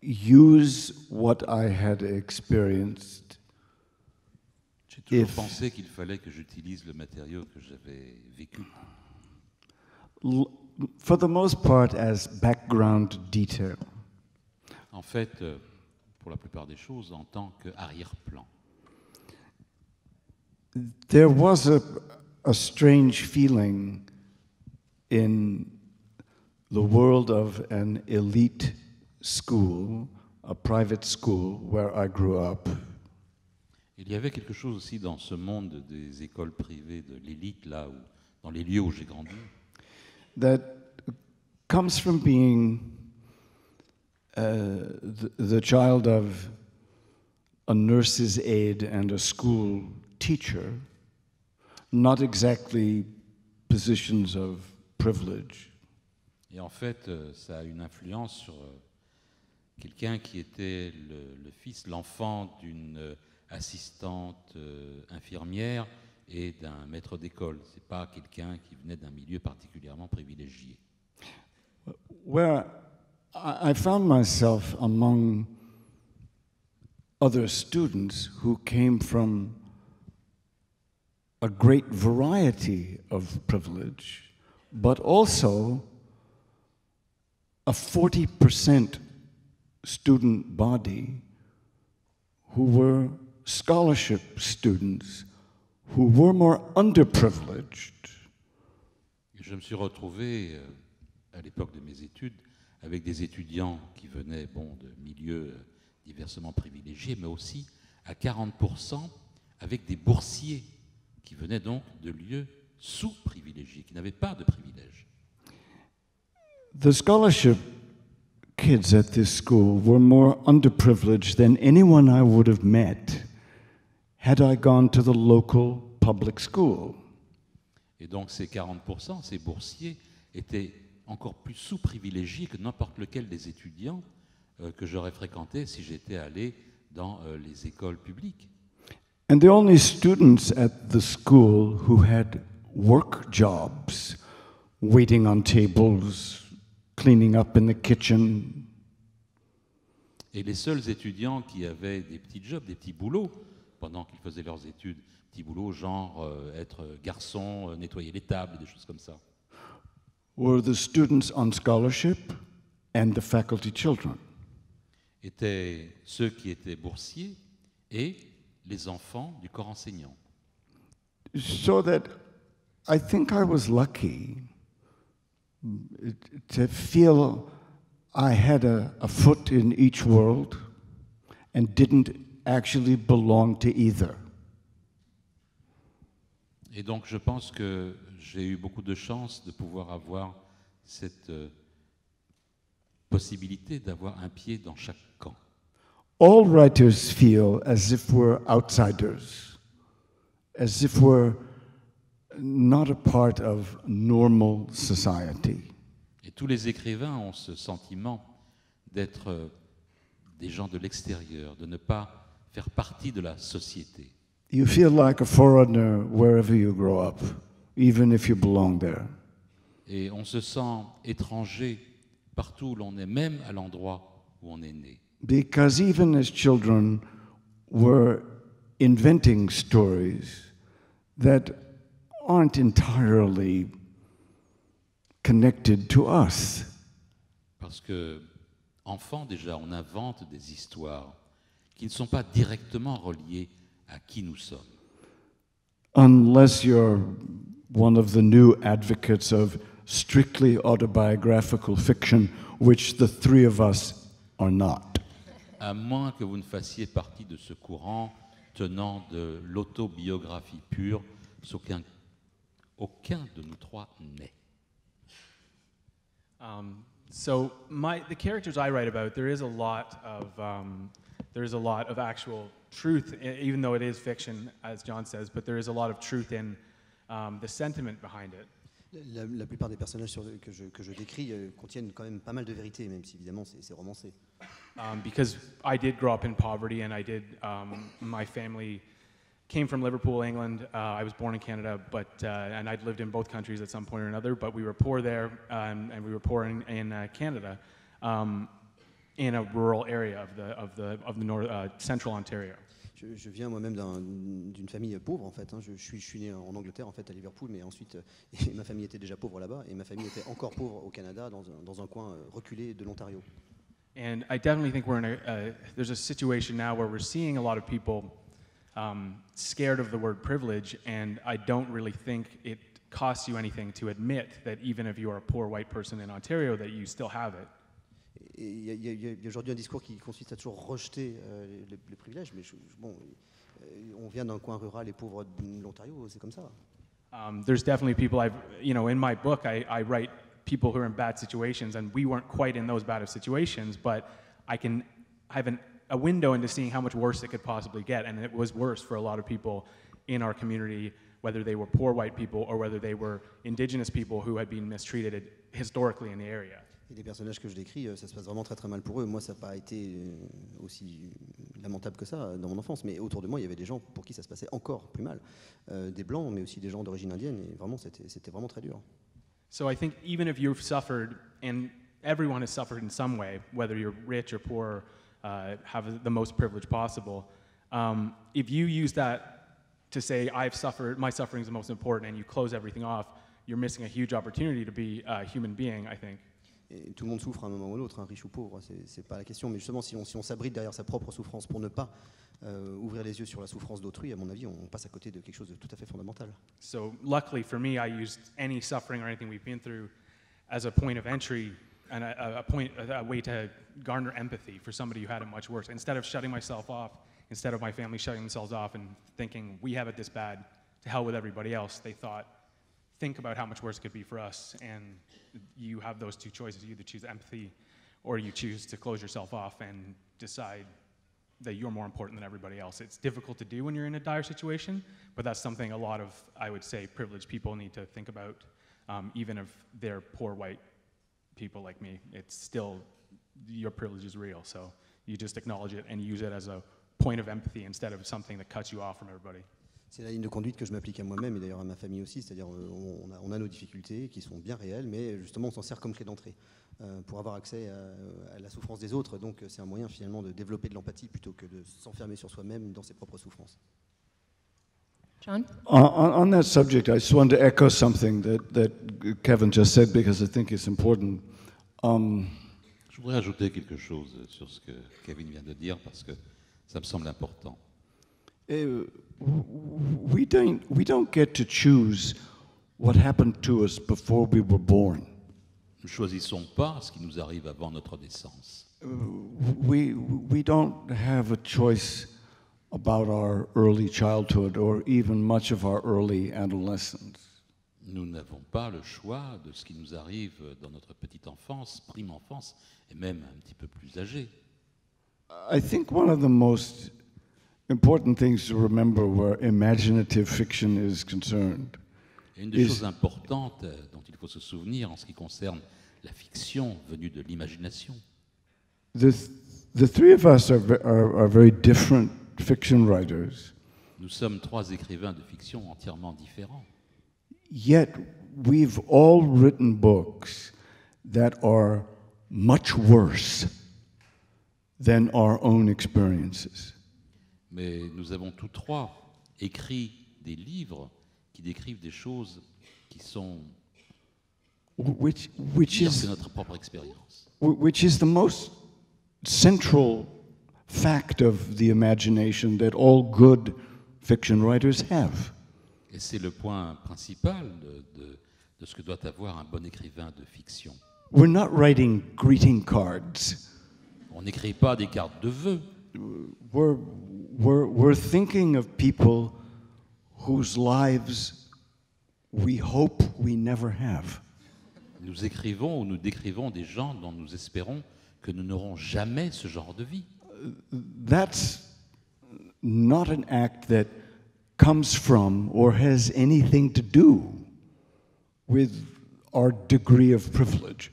use what I had experienced. J'ai toujours pensé qu'il fallait que j'utilise le matériau que j'avais vécu. For the most part, as background detail. En fait, pour la plupart des choses, en tant qu'arrière-plan. There was a, a strange feeling in the world of an elite school, a private school where I grew up. Il y avait quelque chose aussi dans ce monde des écoles privées de l'élite, là où, dans les lieux où j'ai grandi. That comes from being uh, the, the child of a nurse's aide and a school teacher, not exactly positions of privilege. Et en fait, ça a une influence sur quelqu'un qui était le, le fils, l'enfant d'une assistante euh, infirmière et d'un maître d'école. C'est pas quelqu'un qui venait d'un milieu particulièrement privilégié. Where I found myself among other students who came from a great variety of privilege, but also a forty percent student body who were scholarship students who were more underprivileged. Je me suis retrouvé à l'époque de mes études avec des étudiants qui venaient bon de milieux diversement privilégiés, mais aussi à quarante pour cent avec des boursiers qui venaient donc de lieux sous-privilégiés, qui n'avaient pas de privilèges. The scholarship kids at this school were more underprivileged than anyone I would have met had I gone to the local public school. Et donc ces quarante pour cent, ces boursiers, étaient encore plus sous-privilégiés que n'importe lequel des étudiants euh, que j'aurais fréquenté si j'étais allé dans euh, les écoles publiques. And the only students at the school who had work jobs, waiting on tables, cleaning up in the kitchen, Et les seuls étudiants qui avaient des petits jobs, des petits boulots, pendant qu'ils faisaient leurs études, petits boulots genre euh, être garçon, euh, nettoyer les tables, des choses comme ça. Were the students on scholarship and the faculty children? Étaient ceux qui étaient boursiers et les enfants du corps enseignant. So that I think I was lucky to feel I had a, a foot in each world and didn't actually belong to either. Et donc je pense que j'ai eu beaucoup de chance de pouvoir avoir cette euh, possibilité d'avoir un pied dans chaque camp. All writers feel as if we're outsiders, as if we're not a part of normal society. Et tous les écrivains ont ce sentiment d'être euh, des gens de l'extérieur, de ne pas faire partie de la société. You feel like a foreigner wherever you grow up, even if you belong there. Et on se sent étranger partout où l'on est, même à l'endroit où on est né. Because even as children, we're inventing stories that aren't entirely connected to us. Parce que, enfant déjà, on invente des histoires qui ne sont pas directement reliées à qui nous sommes. Unless you're one of the new advocates of strictly autobiographical fiction, which the three of us are not. À moins que vous ne fassiez partie de ce courant tenant de l'autobiographie pure, sauf qu'aucun aucun de nous trois n'est. Um, so my the characters I write about, there is a lot of um, there is a lot of actual truth, even though it is fiction, as John says, but there is a lot of truth in um, the sentiment behind it. La, la plupart des personnages sur le, que, je, que je décris euh, contiennent quand même pas mal de vérité, même si évidemment c'est romancé. Um, because I did grow up in poverty, and I did um, my family came from Liverpool, England. Uh, I was born in Canada, but uh, and I'd lived in both countries at some point or another. But we were poor there, um, and we were poor in, in uh, Canada, um, in a rural area of the of the of the north, uh, central Ontario. Je, je viens moi-même d'une un, famille pauvre en fait. Hein. Je, je, suis, je suis né en Angleterre en fait à Liverpool, mais ensuite euh, ma famille était déjà pauvre là-bas et ma famille était encore pauvre au Canada dans un, dans un coin euh, reculé de l'Ontario. And I definitely think we're in a uh, there's a situation now where we're seeing a lot of people um, scared of the word privilege, and I don't really think it costs you anything to admit that even if you are a poor white person in Ontario, that you still have it. Il y a, a, a aujourd'hui un discours qui consiste à toujours rejeter euh, le, le privilège, mais je, je, bon, euh, on vient d'un coin rural et pauvre de l'Ontario, c'est comme ça. Um, there's definitely people I've, you know, in my book, I, I write people who are in bad situations, and we weren't quite in those bad of situations, but I can have an, a window into seeing how much worse it could possibly get, and it was worse for a lot of people in our community, whether they were poor white people or whether they were indigenous people who had been mistreated historically in the area. Et les personnages que je décris, ça se passe vraiment très très mal pour eux. Moi, ça n'a pas été aussi lamentable que ça dans mon enfance, mais autour de moi, il y avait des gens pour qui ça se passait encore plus mal. Euh, des Blancs, mais aussi des gens d'origine indienne, et vraiment, c'était vraiment très dur. So I think even if you've suffered, and everyone has suffered in some way, whether you're rich or poor, uh, have the most privilege possible, um, if you use that to say, I've suffered, my suffering is the most important, and you close everything off, you're missing a huge opportunity to be a human being, I think. Et tout le monde souffre à un moment ou l'autre, hein, riche ou pauvre, c'est pas la question. Mais justement, si on, si on s'abrite derrière sa propre souffrance pour ne pas euh, ouvrir les yeux sur la souffrance d'autrui, à mon avis, on passe à côté de quelque chose de tout à fait fondamental. So, luckily for me, I used any suffering or anything we've been through as a point of entry and a, a point, a way to garner empathy for somebody who had it much worse. Instead of shutting myself off, instead of my family shutting themselves off and thinking we have it this bad, to hell with everybody else, they thought. Think about how much worse it could be for us, and you have those two choices. You either choose empathy, or you choose to close yourself off and decide that you're more important than everybody else. It's difficult to do when you're in a dire situation, but that's something a lot of, I would say, privileged people need to think about, um, even if they're poor white people like me. It's still, your privilege is real, so you just acknowledge it and use it as a point of empathy instead of something that cuts you off from everybody. C'est la ligne de conduite que je m'applique à moi-même et d'ailleurs à ma famille aussi, c'est-à-dire on a, on a nos difficultés qui sont bien réelles, mais justement on s'en sert comme clé d'entrée euh, pour avoir accès à, à la souffrance des autres. Donc c'est un moyen finalement de développer de l'empathie plutôt que de s'enfermer sur soi-même dans ses propres souffrances. John? On, on that subject, I just wanted to echo something that, that Kevin just said because I think it's important. Um, Je voudrais ajouter quelque chose sur ce que Kevin vient de dire parce que ça me semble important. Uh, we don't we don't get to choose what happened to us before we were born. Nous choisissons pas ce qui nous arrive avant notre naissance. Uh, we we don't have a choice about our early childhood or even much of our early adolescence. Nous n'avons pas le choix de ce qui nous arrive dans notre petite enfance, prime enfance et même un petit peu plus âgé. I think one of the most important things to remember where imaginative fiction is concerned. Et une des choses importantes dont il faut se souvenir en ce qui concerne la fiction venue de l'imagination. The, the three of us are, are, are very different fiction writers. Nous sommes trois écrivains de fiction entièrement différents. Yet we've all written books that are much worse than our own experiences. Mais nous avons tous trois écrit des livres qui décrivent des choses qui sont which, which pires is, que notre propre expérience. Which is the most central fact of the imagination that all good fiction writers have. Et c'est le point principal de, de, de ce que doit avoir un bon écrivain de fiction. We're not writing greeting cards. On n'écrit pas des cartes de vœux. We're, We're, we're thinking of people whose lives we hope we never have. Nous écrivons ou nous décrivons des gens dont nous espérons que nous n'aurons jamais ce genre de vie. That's not an act that comes from or has anything to do with our degree of privilege.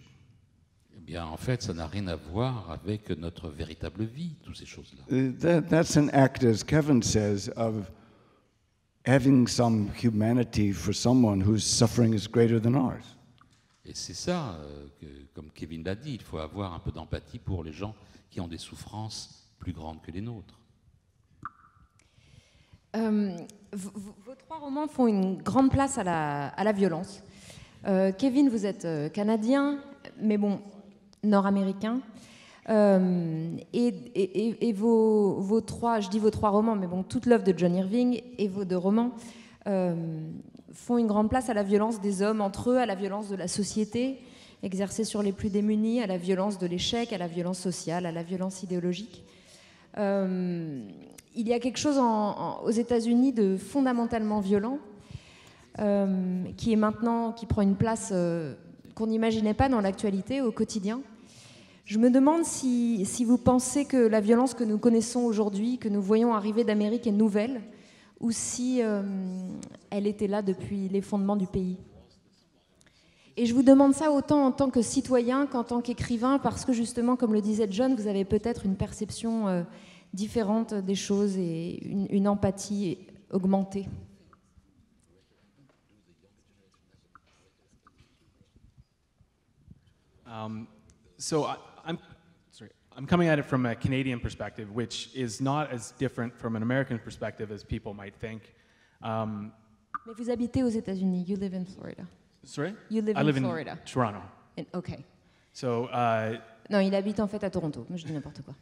Eh bien, en fait, ça n'a rien à voir avec notre véritable vie, toutes ces choses-là. That, that's an act, as Kevin says, of having some humanity for someone whose suffering is greater than ours. Et c'est ça, que, comme Kevin l'a dit, il faut avoir un peu d'empathie pour les gens qui ont des souffrances plus grandes que les nôtres. Euh, vos trois romans font une grande place à la, à la violence. Euh, Kevin, vous êtes canadien, mais bon... nord-américain, euh, et, et, et vos, vos trois, je dis vos trois romans, mais bon, toute l'œuvre de John Irving et vos deux romans euh, font une grande place à la violence des hommes entre eux, à la violence de la société exercée sur les plus démunis, à la violence de l'échec, à la violence sociale, à la violence idéologique. Euh, il y a quelque chose en, en, aux États-Unis de fondamentalement violent euh, qui est maintenant, qui prend une place euh, qu'on n'imaginait pas dans l'actualité, au quotidien. Je me demande si, si vous pensez que la violence que nous connaissons aujourd'hui, que nous voyons arriver d'Amérique est nouvelle, ou si euh, elle était là depuis les fondements du pays. Et je vous demande ça autant en tant que citoyen qu'en tant qu'écrivain, parce que justement, comme le disait John, vous avez peut-être une perception euh, différente des choses et une, une empathie augmentée. Um, so I, I'm, sorry, I'm coming at it from a Canadian perspective, which is not as different from an American perspective as people might think. Um, Mais vous habitez aux États-Unis. You live in Florida. Sorry? You live I in live Florida. In Toronto. In, okay. So. Uh, non, il habite en fait à Toronto. Je dis n'importe quoi.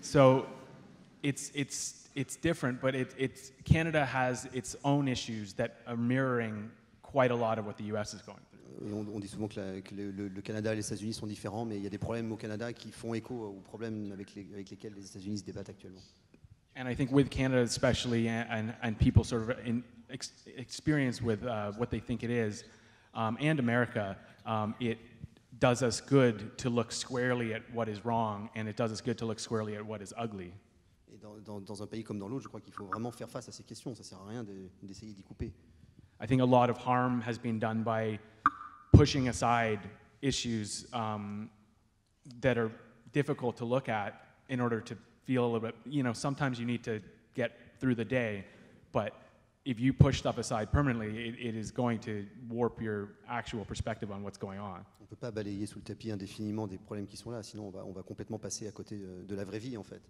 So, it's it's it's different, but it it's Canada has its own issues that are mirroring quite a lot of what the U S is going. Et on, on dit souvent que, la, que le, le Canada et les États-Unis sont différents, mais il y a des problèmes au Canada qui font écho aux problèmes avec, les, avec lesquels les États-Unis se débattent actuellement. And I think with Canada especially, and, and people sort of in ex experience with uh, what they think it is, um, and America, um, it does us good to look squarely at what is wrong, and it does us good to look squarely at what is ugly. Et dans, dans, dans un pays comme dans l'autre, je crois qu'il faut vraiment faire face à ces questions. Ça sert à rien d'essayer de, d'y couper. I think a lot of harm has been done by pushing aside issues um, that are difficult to look at in order to feel a little bit, you know, sometimes you need to get through the day, but if you push stuff aside permanently, it, it is going to warp your actual perspective on what's going on. On ne peut pas balayer sous le tapis indéfiniment des problèmes qui sont là, sinon on va, on va complètement passer à côté de, de la vraie vie, en fait.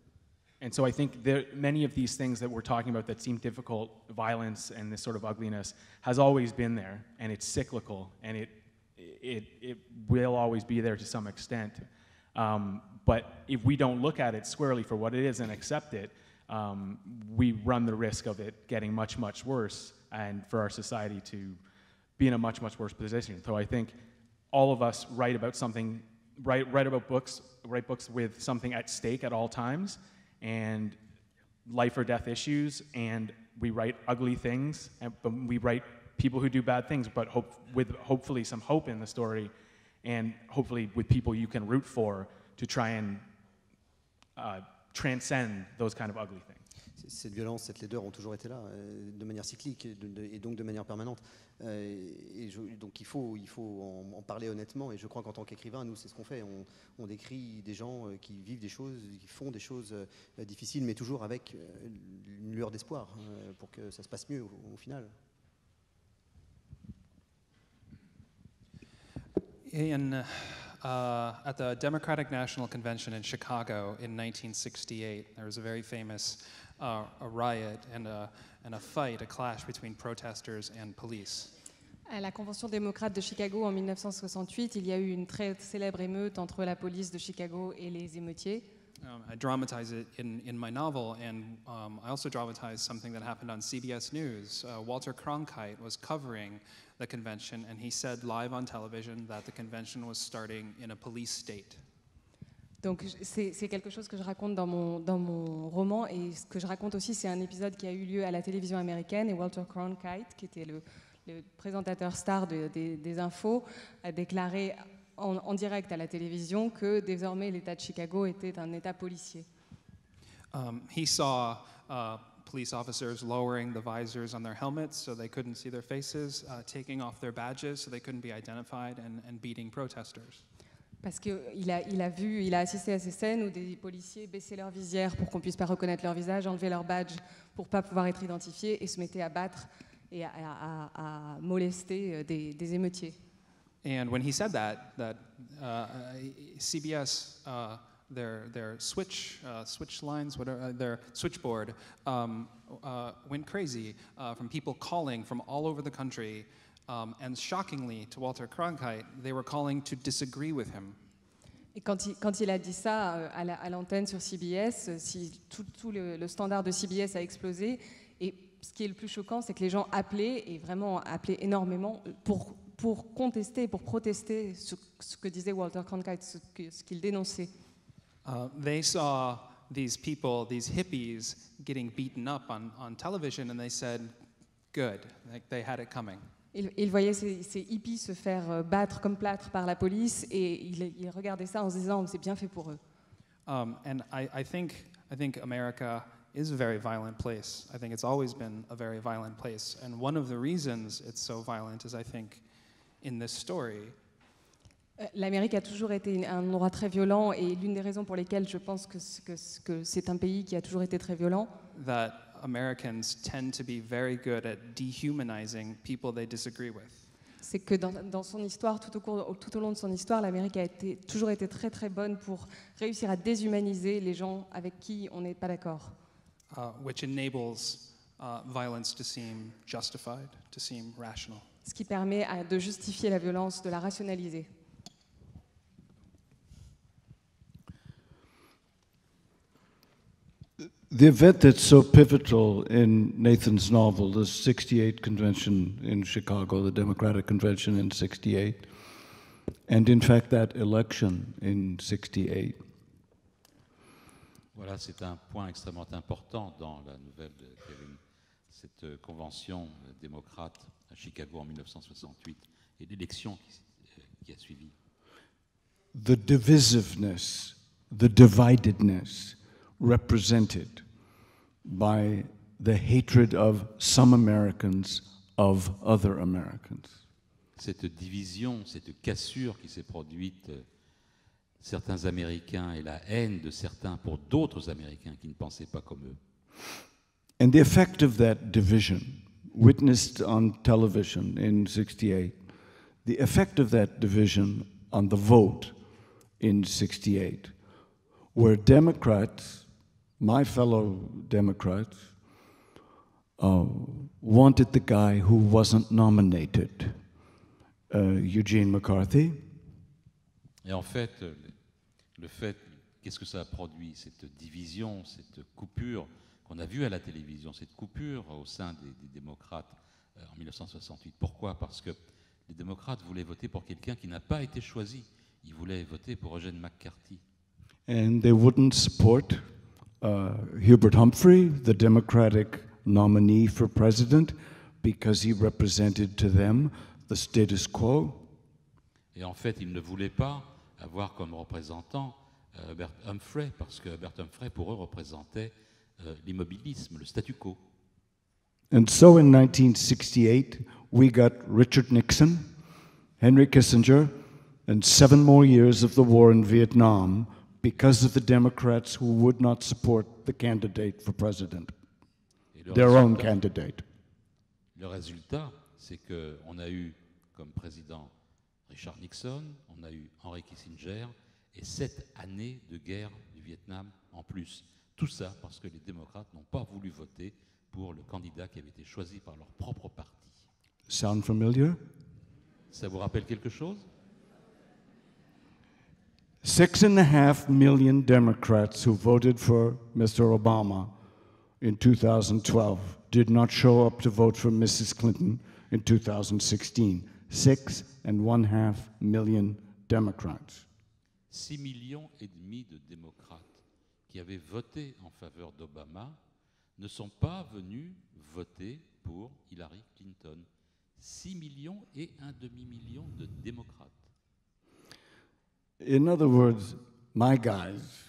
And so I think there, many of these things that we're talking about that seem difficult, violence and this sort of ugliness, has always been there, and it's cyclical, and it, it, it will always be there to some extent. Um, but if we don't look at it squarely for what it is and accept it, um, we run the risk of it getting much, much worse, and for our society to be in a much, much worse position. So I think all of us write about something, write, write about books, write books with something at stake at all times, and life or death issues, and we write ugly things, and we write people who do bad things, but hope, with hopefully some hope in the story, and hopefully with people you can root for to try and uh, transcend those kind of ugly things. Cette violence, cette laideur ont toujours été là, de manière cyclique et, de, de, et donc de manière permanente. Euh, et je, donc il faut, il faut en, en parler honnêtement, et je crois qu'en tant qu'écrivain, nous, c'est ce qu'on fait. On, on décrit des gens qui vivent des choses, qui font des choses difficiles, mais toujours avec une lueur d'espoir pour que ça se passe mieux au, au final. In, uh, at the Democratic National Convention in Chicago in nineteen sixty-eight, there was a very famous Uh, a riot and a, and a fight, a clash between protesters and police. À la Convention démocrate de Chicago en mille neuf cent soixante-huit, il y a eu une très célèbre émeute entre la police de Chicago et les émeutiers. Um, I dramatize it in, in my novel, and um, I also dramatize something that happened on C B S News. Uh, Walter Cronkite was covering the convention, and he said live on television that the convention was starting in a police state. Donc c'est quelque chose que je raconte dans mon, dans mon roman, et ce que je raconte aussi, c'est un épisode qui a eu lieu à la télévision américaine, et Walter Cronkite, qui était le, le présentateur star de, de, des infos, a déclaré en, en direct à la télévision que désormais l'État de Chicago était un État policier. Um, he saw uh, police officers lowering the visors on their helmets so they couldn't see their faces, uh, taking off their badges so they couldn't be identified, and, and beating protesters. Parce qu'il a, il a vu, il a assisté à ces scènes où des policiers baissaient leur visière pour qu'on ne puisse pas reconnaître leur visage, enlevaient leur badge pour ne pas pouvoir être identifiés, et se mettaient à battre et à, à, à molester des, des émeutiers. And when he said that, that uh, C B S, uh, their their switch uh, switch lines, whatever, their switchboard um, uh, went crazy uh, from people calling from all over the country. Um, and shockingly, to Walter Cronkite, they were calling to disagree with him. Et quand il, quand il a dit ça à l'antenne sur C B S, si, tout, tout le, le standard de C B S a explosé. Et ce qui est le plus choquant, c'est que les gens appelaient, et vraiment appelaient énormément, pour, pour contester, pour protester ce, ce que disait Walter Cronkite, ce, ce qu'il dénonçait. Uh, they saw these people, these hippies, getting beaten up on, on television, and they said, good, like they had it coming. Il, il voyait ces, ces hippies se faire battre comme plâtre par la police, et il, il regardait ça en se disant, c'est bien fait pour eux. Um, and I, I think, I think America is a very violent place. I think it's always been a very violent place, and one of the reasons it's so violent is, I think, in this story. L'Amérique a toujours été un endroit très violent, et l'une des raisons pour lesquelles je pense que, que, que c'est un pays qui a toujours été très violent. That Americans tend to be very good at dehumanizing people they disagree with. C'est que dans, dans son histoire, tout au, cours, tout au long de son histoire, l'Amérique a été, toujours été très très bonne pour réussir à déshumaniser les gens avec qui on n'est pas d'accord. Uh, which enables uh, violence to seem justified, to seem rational. Ce qui permet à, de justifier la violence, de la rationaliser. The event that's so pivotal in Nathan's novel, the sixty-eight convention in Chicago, the Democratic Convention in sixty-eight, and in fact that election in sixty-eight. Voilà, c'est un point extrêmement important dans la nouvelle de Kevin. Cette convention démocrate à Chicago en mille neuf cent soixante-huit et l'élection qui, qui a suivi. The divisiveness, the dividedness represented by the hatred of some Americans of other Americans. Cette division, cette cassure qui s'est produite, certains Américains et la haine de certains pour d'autres Américains qui ne pensaient pas comme eux. And the effect of that division witnessed on television in sixty-eight, the effect of that division on the vote in sixty-eight, where Democrats, my fellow Democrats, uh, wanted the guy who wasn't nominated, uh, Eugene McCarthy. Et en fait, le fait, qu'est-ce que ça a produit, cette division, cette coupure qu'on a vue à la télévision, cette coupure au sein des, des démocrates euh, en mille neuf cent soixante-huit. Pourquoi? Parce que les démocrates voulaient voter pour quelqu'un qui n'a pas été choisi. Ils voulaient voter pour Eugene McCarthy. And they wouldn't support uh, Hubert Humphrey, the Democratic nominee for president, because he represented to them the status quo. Et en fait, ils ne voulaient pas avoir comme représentant euh, Hubert Humphrey, parce que Hubert Humphrey, pour eux, représentait euh, l'immobilisme, le statu quo. And so in nineteen sixty-eight, we got Richard Nixon, Henry Kissinger, and seven more years of the war in Vietnam because of the Democrats who would not support the candidate for president, their own candidate. Le résultat, c'est qu'on a eu comme président Richard Nixon, on a eu Henry Kissinger, et sept années de guerre du Vietnam en plus. Tout ça parce que les démocrates n'ont pas voulu voter pour le candidat qui avait été choisi par leur propre parti. Sound familiar? Ça vous rappelle quelque chose? Six and a half million Democrats who voted for Mister Obama in two thousand twelve did not show up to vote for Missus Clinton in two thousand sixteen. Six and one half million Democrats. Six millions et demi de démocrates qui avaient voté en faveur d'Obama ne sont pas venus voter pour Hillary Clinton. Six millions et un demi-million de démocrates. In other words, my guys,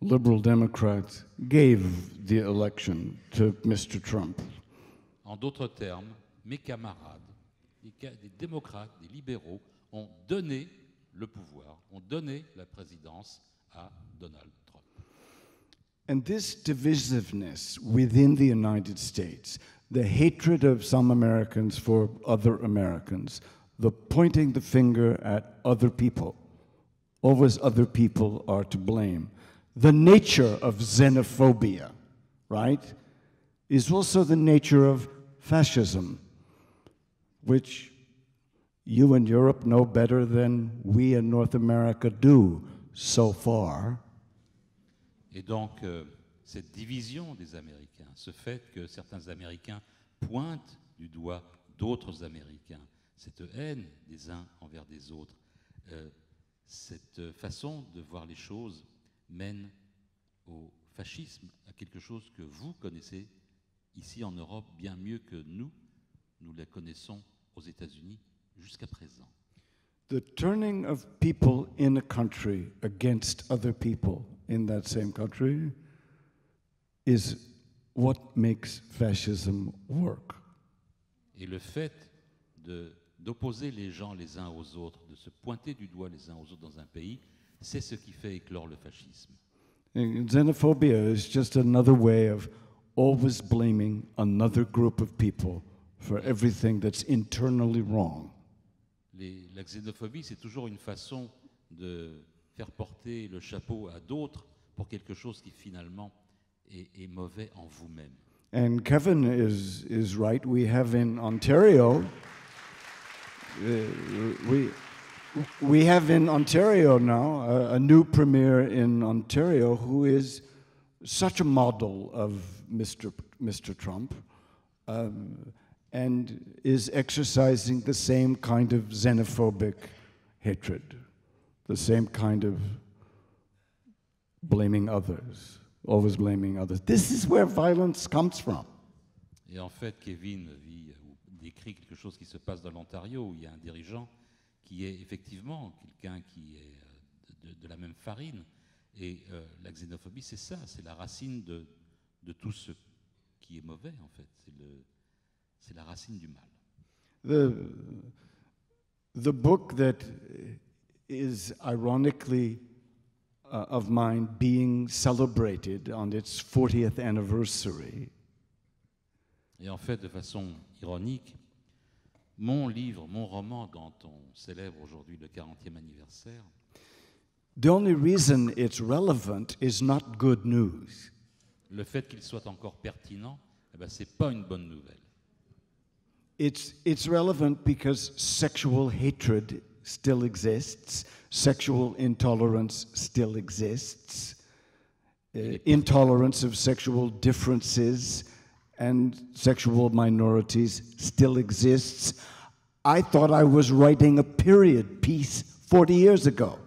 liberal Democrats, gave the election to Mister Trump. En d'autres termes, mes camarades, des démocrates, des libéraux, ont donné le pouvoir, ont donné la présidence à Donald Trump. And this divisiveness within the United States, the hatred of some Americans for other Americans, the pointing the finger at other people, always other people are to blame, the nature of xenophobia, right, is also the nature of fascism, which you in Europe know better than we in North America do, so far. Et donc, euh, cette division des Américains, ce fait que certains Américains pointent du doigt d'autres Américains, cette haine des uns envers des autres, euh, cette façon de voir les choses mène au fascisme, à quelque chose que vous connaissez ici en Europe bien mieux que nous, nous la connaissons aux États-Unis jusqu'à présent. The turning of people in a country against other people in that same country is what makes fascism work. Et le fait d'opposer les gens les uns aux autres, de se pointer du doigt les uns aux autres dans un pays, c'est ce qui fait éclore le fascisme. And xenophobia is just another way of always blaming another group of people for everything that's internally wrong. Les, la xénophobie, c'est toujours une façon de faire porter le chapeau à d'autres pour quelque chose qui finalement est, est mauvais en vous-même. And Kevin is is right. We have in Ontario, uh, we we have in Ontario now a, a new premier in Ontario who is such a model of Mister Mister Trump. Um, and is exercising the same kind of xenophobic hatred, the same kind of blaming others, always blaming others. This is where violence comes from. Et en fait, Kevin vit, ou décrit quelque chose qui se passe dans l'Ontario, où il y a un dirigeant qui est effectivement quelqu'un qui est de, de la même farine. Et euh, la xénophobie, c'est ça, c'est la racine de, de tout ce qui est mauvais, en fait. C'est le... C'est la racine du mal. The, the book that is ironically uh, of mine being celebrated on its fortieth anniversary Et en fait, de façon ironique, mon livre, mon roman, dont on célèbre aujourd'hui le quarantième anniversaire. The only reason it's relevant is not good news. Le fait qu'il soit encore pertinent, eh ben, c'est pas une bonne nouvelle. It's, it's relevant because sexual hatred still exists, sexual intolerance still exists, uh, intolerance of sexual differences and sexual minorities still exists. I thought I was writing a period piece forty years ago.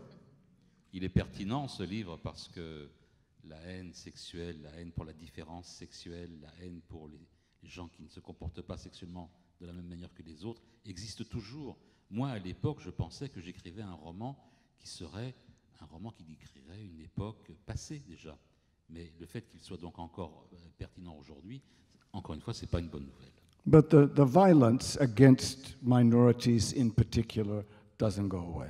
Il est pertinent ce livre parce que la haine sexuelle, la haine pour la différence sexuelle, la haine pour les gens qui ne se comportent pas sexuellement de la même manière que les autres, existe toujours. Moi, à l'époque, je pensais que j'écrivais un roman qui serait un roman qui décrirait une époque passée déjà. Mais le fait qu'il soit donc encore pertinent aujourd'hui, encore une fois, ce n'est pas une bonne nouvelle. But the, the violence against minorities in particular doesn't go away.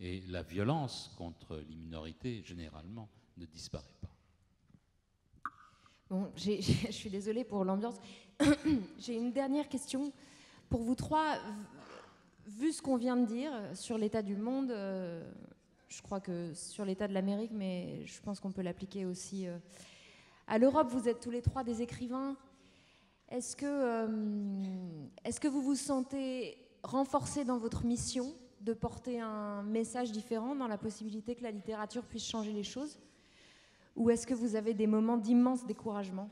Et la violence contre les minorités, généralement, ne disparaît pas. Bon, j'ai, j'ai, je suis désolée pour l'ambiance. J'ai une dernière question pour vous trois. Vu ce qu'on vient de dire sur l'état du monde, euh, je crois que sur l'état de l'Amérique, mais je pense qu'on peut l'appliquer aussi euh, à l'Europe. Vous êtes tous les trois des écrivains. Est-ce que, euh, est-ce que vous vous sentez renforcés dans votre mission de porter un message différent dans la possibilité que la littérature puisse changer les choses? Ou est-ce que vous avez des moments d'immense découragement?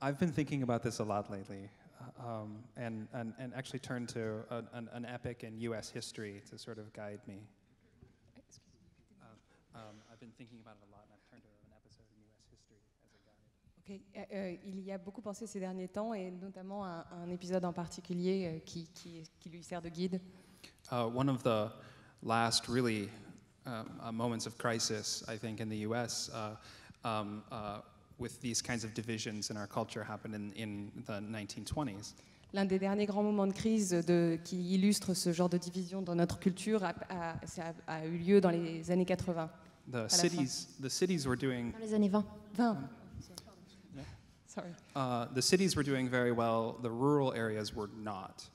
I've been thinking about this a lot lately, um, and, and, and actually turned to an, an epic in U S history to sort of guide me. Uh, um, I've been thinking about it a lot, and I've turned to an episode in U S history as a guide. Okay. Euh, il y a beaucoup pensé ces derniers temps, et notamment un, un épisode en particulier euh, qui, qui, qui lui sert de guide. Uh, one of the last really uh, uh, moments of crisis, I think, in the U S, uh, um, uh, with these kinds of divisions in our culture happened in, in the nineteen twenties. L'un des derniers grands moments de crise de, qui illustre ce genre de division dans notre culture a, a, a, a eu lieu dans les années quatre-vingts. The cities, the cities were doing. Dans les années vingt. vingt. Yeah. Sorry. Uh, the cities were doing very well. The rural areas were not.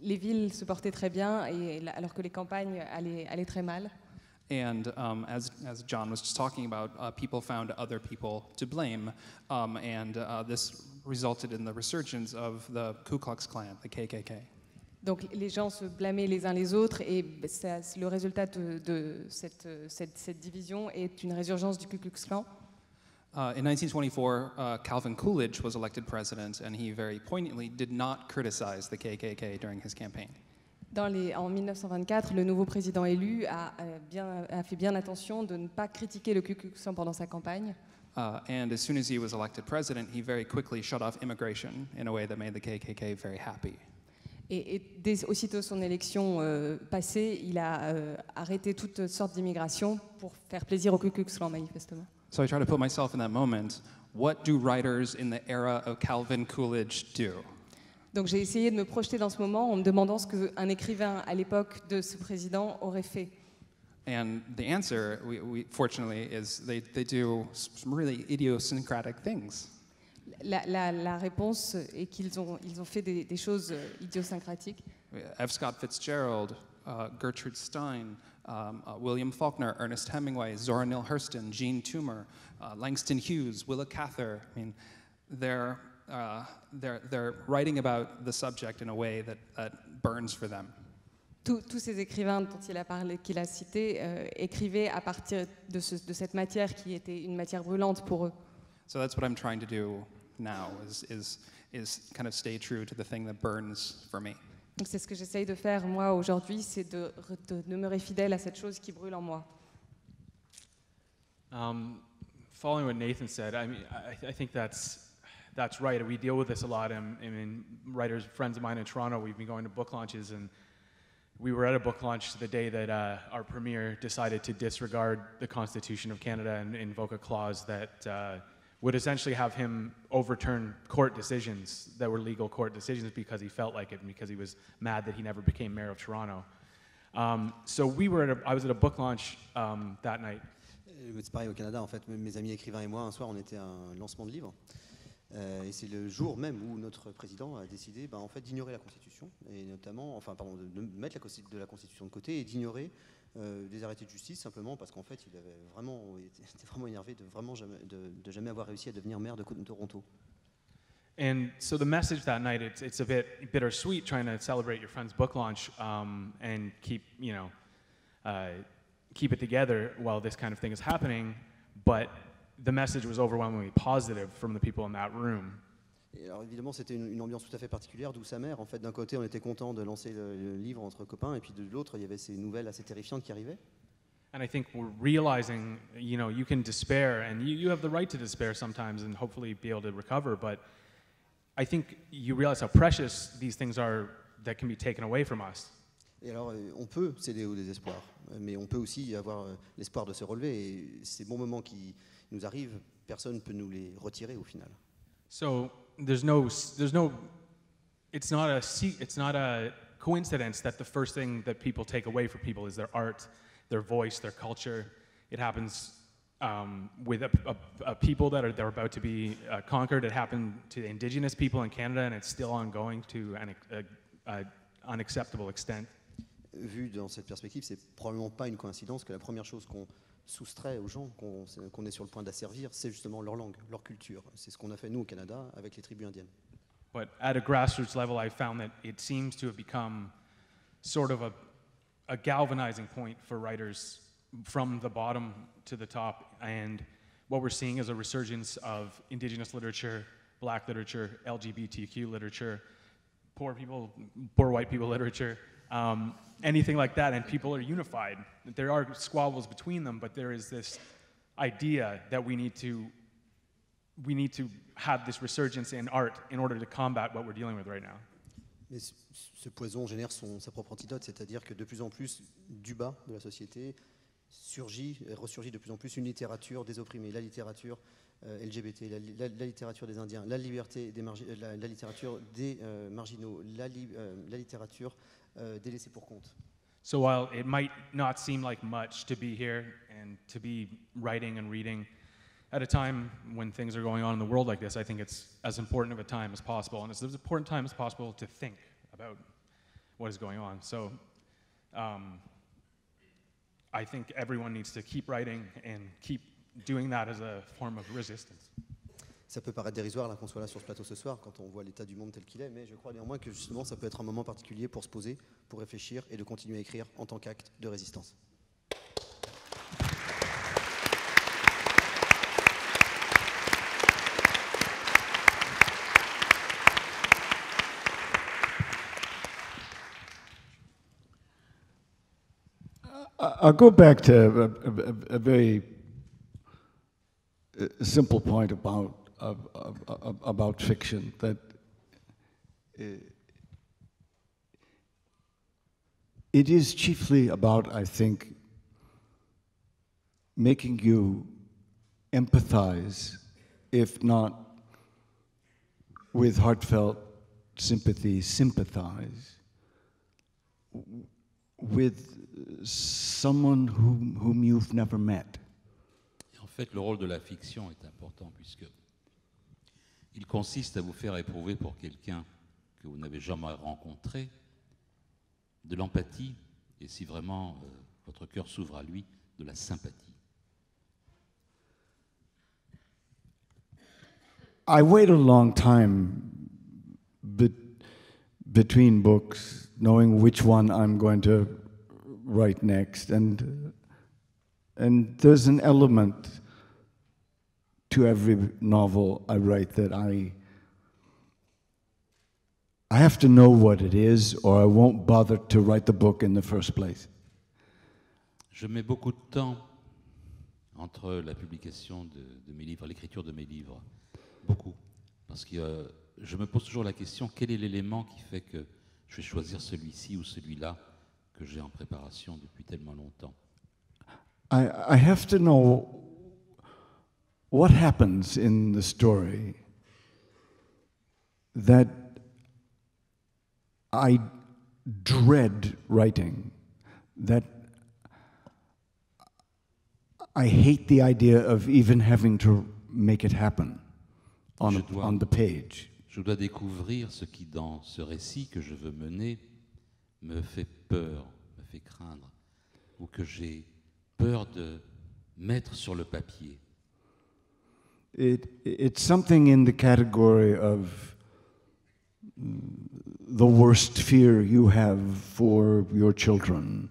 Les villes se portaient très bien, et, alors que les campagnes allaient, allaient très mal. And um, as, as John was just talking about, uh, people found other people to blame, um, and uh, this resulted in the resurgence of the Ku Klux Klan, the K K K. Donc les gens se blâmaient les uns les autres, et ça, le résultat de, de cette, cette, cette division est une résurgence du Ku Klux Klan. Uh, in nineteen twenty-four, uh, Calvin Coolidge was elected president, and he very poignantly did not criticize the K K K during his campaign. Dans les, en mille neuf cent vingt-quatre, le nouveau président élu a, a, bien, a fait bien attention de ne pas critiquer le Ku Klux Klan pendant sa campagne. Uh, and as soon as he was elected president, he very quickly shut off immigration in a way that made the K K K very happy. Et, et dès aussitôt son élection euh, passée, il a euh, arrêté toutes sortes d'immigration pour faire plaisir au Ku Klux Klan, manifestement. So I try to put myself in that moment. What do writers in the era of Calvin Coolidge do? Donc j'ai essayé de me projeter dans ce moment en me demandant ce qu'un écrivain à l'époque de ce président aurait fait. And the answer, we, we, fortunately, is they, they do some really idiosyncratic things. La, la, la réponse est qu'ils ont, ils ont fait des, des choses idiosyncratiques. F. Scott Fitzgerald, uh, Gertrude Stein, um, uh, William Faulkner, Ernest Hemingway, Zora Neale Hurston, Jean Toomer, uh, Langston Hughes, Willa Cather. I mean, they're Uh, they're, they're writing about the subject in a way that, that burns for them. Tous, tous ces écrivains dont il a parlé, qu'il a cité, euh, écrivaient à partir de, ce, de cette matière qui était une matière brûlante pour eux. So that's what I'm trying to do now, is, is, is kind of stay true to the thing that burns for me. Donc c'est ce que j'essaye de faire moi aujourd'hui, c'est de, de, de demeurer fidèle à cette chose qui brûle en moi. Um, following what Nathan said, I mean, I, I think that's That's right. We deal with this a lot. I mean, writers, friends of mine in Toronto, we've been going to book launches, and we were at a book launch the day that uh, our premier decided to disregard the Constitution of Canada and invoke a clause that uh, would essentially have him overturn court decisions that were legal court decisions because he felt like it and because he was mad that he never became mayor of Toronto. Um, so we were at a, I was at a book launch um, that night. C'est pareil au Canada en fait. Mes amis écrivains et moi un soir on était à un lancement de livre euh, et c'est le jour même où notre président a décidé ben, en fait d'ignorer la Constitution et notamment enfin pardon de, de mettre la, de la Constitution de côté et d'ignorer euh, des arrêtés de justice simplement parce qu'en fait il avait vraiment il était, il était vraiment énervé de vraiment jamais, de, de jamais avoir réussi à devenir maire de Toronto. And so the message that night it's, it's a bit bittersweet trying to celebrate your friend's book launch um, and keep you know uh, keep it together while this kind of thing is happening, but the message was overwhelmingly positive from the people in that room. Et alors évidemment, c'était une, une ambiance tout à fait particulière, d'où sa mère. En fait, d'un côté, on était content de lancer le, le livre entre copains, et puis de l'autre, il y avait ces nouvelles assez terrifiantes qui arrivaient. And I think we're realizing, you know, you can despair, and you, you have the right to despair sometimes, and hopefully be able to recover. But I think you realize how precious these things are that can be taken away from us. Et alors, on peut céder au désespoir, mais on peut aussi avoir l'espoir de se relever. Et ces bons moments qui nous arrivent, personne ne peut nous les retirer au final. So there's no, there's no, it's not a, it's not a coincidence that the first thing that people take away from people is their art, their voice, their culture. It happens um, with a, a, a people that are they're about to be uh, conquered. It happened to the indigenous people in Canada, and it's still ongoing to an a, a unacceptable extent. Vu dans cette perspective, c'est probablement pas une coïncidence que la première chose qu'on soustrait aux gens, qu'on qu'on est sur le point d'asservir, c'est justement leur langue, leur culture. C'est ce qu'on a fait nous au Canada avec les tribus indiennes. But at a grassroots level, I found that it seems to have become sort of a, a galvanizing point for writers from the bottom to the top. And what we're seeing is a resurgence of indigenous literature, black literature, L G B T Q literature, poor people, poor white people literature. Um, anything like that, and people are unified. There are squabbles between them, but there is this idea that we need to we need to have this resurgence in art in order to combat what we're dealing with right now. Mais ce, ce poison génère son, sa propre antidote, c'est-à-dire que de plus en plus du bas de la société surgit, ressurgit de plus en plus une littérature des opprimés, la littérature euh, L G B T, la, la, la littérature des Indiens, la liberté des la, la littérature des euh, marginaux, la, li euh, la littérature Uh, délaissé pour compte. So while it might not seem like much to be here and to be writing and reading at a time when things are going on in the world like this, I think it's as important of a time as possible, and it's as important time as possible to think about what is going on. So um, I think everyone needs to keep writing and keep doing that as a form of resistance. Ça peut paraître dérisoire là qu'on soit là sur ce plateau ce soir quand on voit l'état du monde tel qu'il est, mais je crois néanmoins que justement ça peut être un moment particulier pour se poser, pour réfléchir et de continuer à écrire en tant qu'acte de résistance. I'll go back to a, a, a very simple point about Of, of, about fiction, that uh, it is chiefly about, I think, making you empathize, if not with heartfelt sympathy, sympathize with someone whom, whom you've never met. En fait, le rôle de la fiction est important, puisque il consiste à vous faire éprouver pour quelqu'un que vous n'avez jamais rencontré de l'empathie et, si vraiment euh, votre cœur s'ouvre à lui, de la sympathie. I wait a long time be between books, knowing which one I'm going to write next, and and there's an element to every novel I write that I I have to know what it is, or I won't bother to write the book in the first place. Je mets beaucoup de temps entre la publication de, de mes livres, l'écriture de mes livres, beaucoup, parce que euh, je me pose toujours la question quel est l'élément qui fait que je vais choisir celui-ci ou celui-là que j'ai en préparation depuis tellement longtemps. I I have to know what happens in the story that I dread writing, that I hate the idea of even having to make it happen on, a, dois, on the page. Je dois découvrir ce qui, dans ce récit que je veux mener, me fait peur, me fait craindre, ou que j'ai peur de mettre sur le papier. It, it's something in the category of the worst fear you have for your children.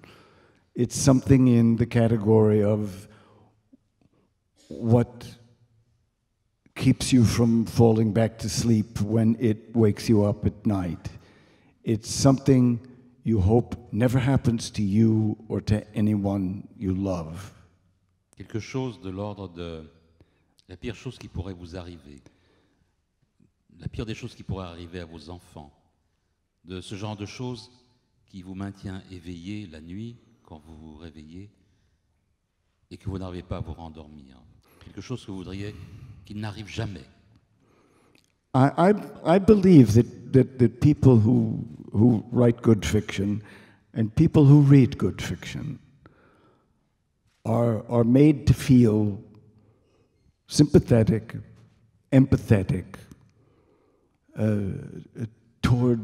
It's something in the category of what keeps you from falling back to sleep when it wakes you up at night. It's something you hope never happens to you or to anyone you love. Quelque chose de l'ordre de la pire chose qui pourrait vous arriver, la pire des choses qui pourrait arriver à vos enfants, de ce genre de choses qui vous maintient éveillé la nuit quand vous vous réveillez et que vous n'arrivez pas à vous rendormir. Quelque chose que vous voudriez qu'il n'arrive jamais. I, I, I believe that, that, that people who, who write good fiction and people who read good fiction are, are made to feel sympathetic, empathetic uh, toward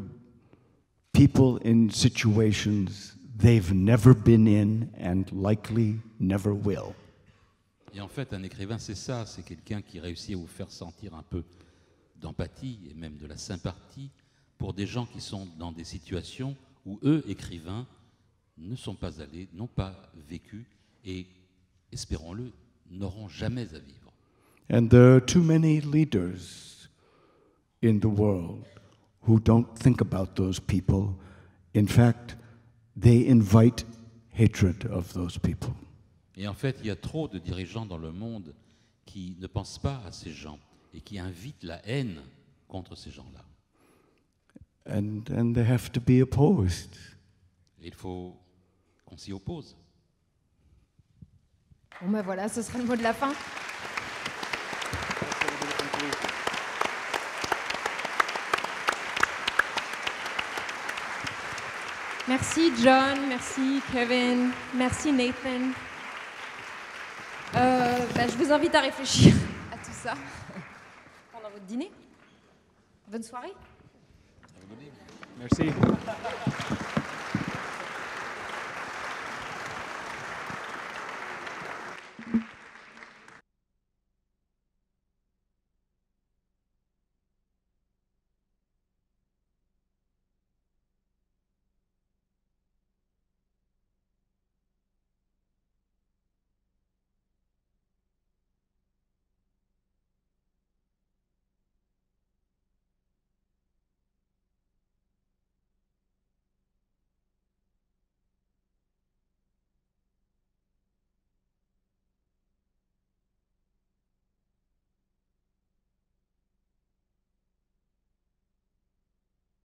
people in situations they've never been in and likely never will. Et en fait, un écrivain, c'est ça, c'est quelqu'un qui réussit à vous faire sentir un peu d'empathie et même de la sympathie pour des gens qui sont dans des situations où eux, écrivains, ne sont pas allés, n'ont pas vécu et, espérons-le, n'auront jamais à vivre. And there are too many leaders in the world who don't think about those people. In fact, they invite hatred of those people. Et en fait, il y a trop de dirigeants dans le monde qui ne pensent pas à ces gens et qui invitent la haine contre ces gens-là. And, and they have to be opposed. Et il faut qu'on s'y oppose. Bon ben voilà, ce sera le mot de la fin. Merci John, merci Kevin, merci Nathan. Euh, bah, je vous invite à réfléchir à tout ça pendant votre dîner. Bonne soirée. Merci.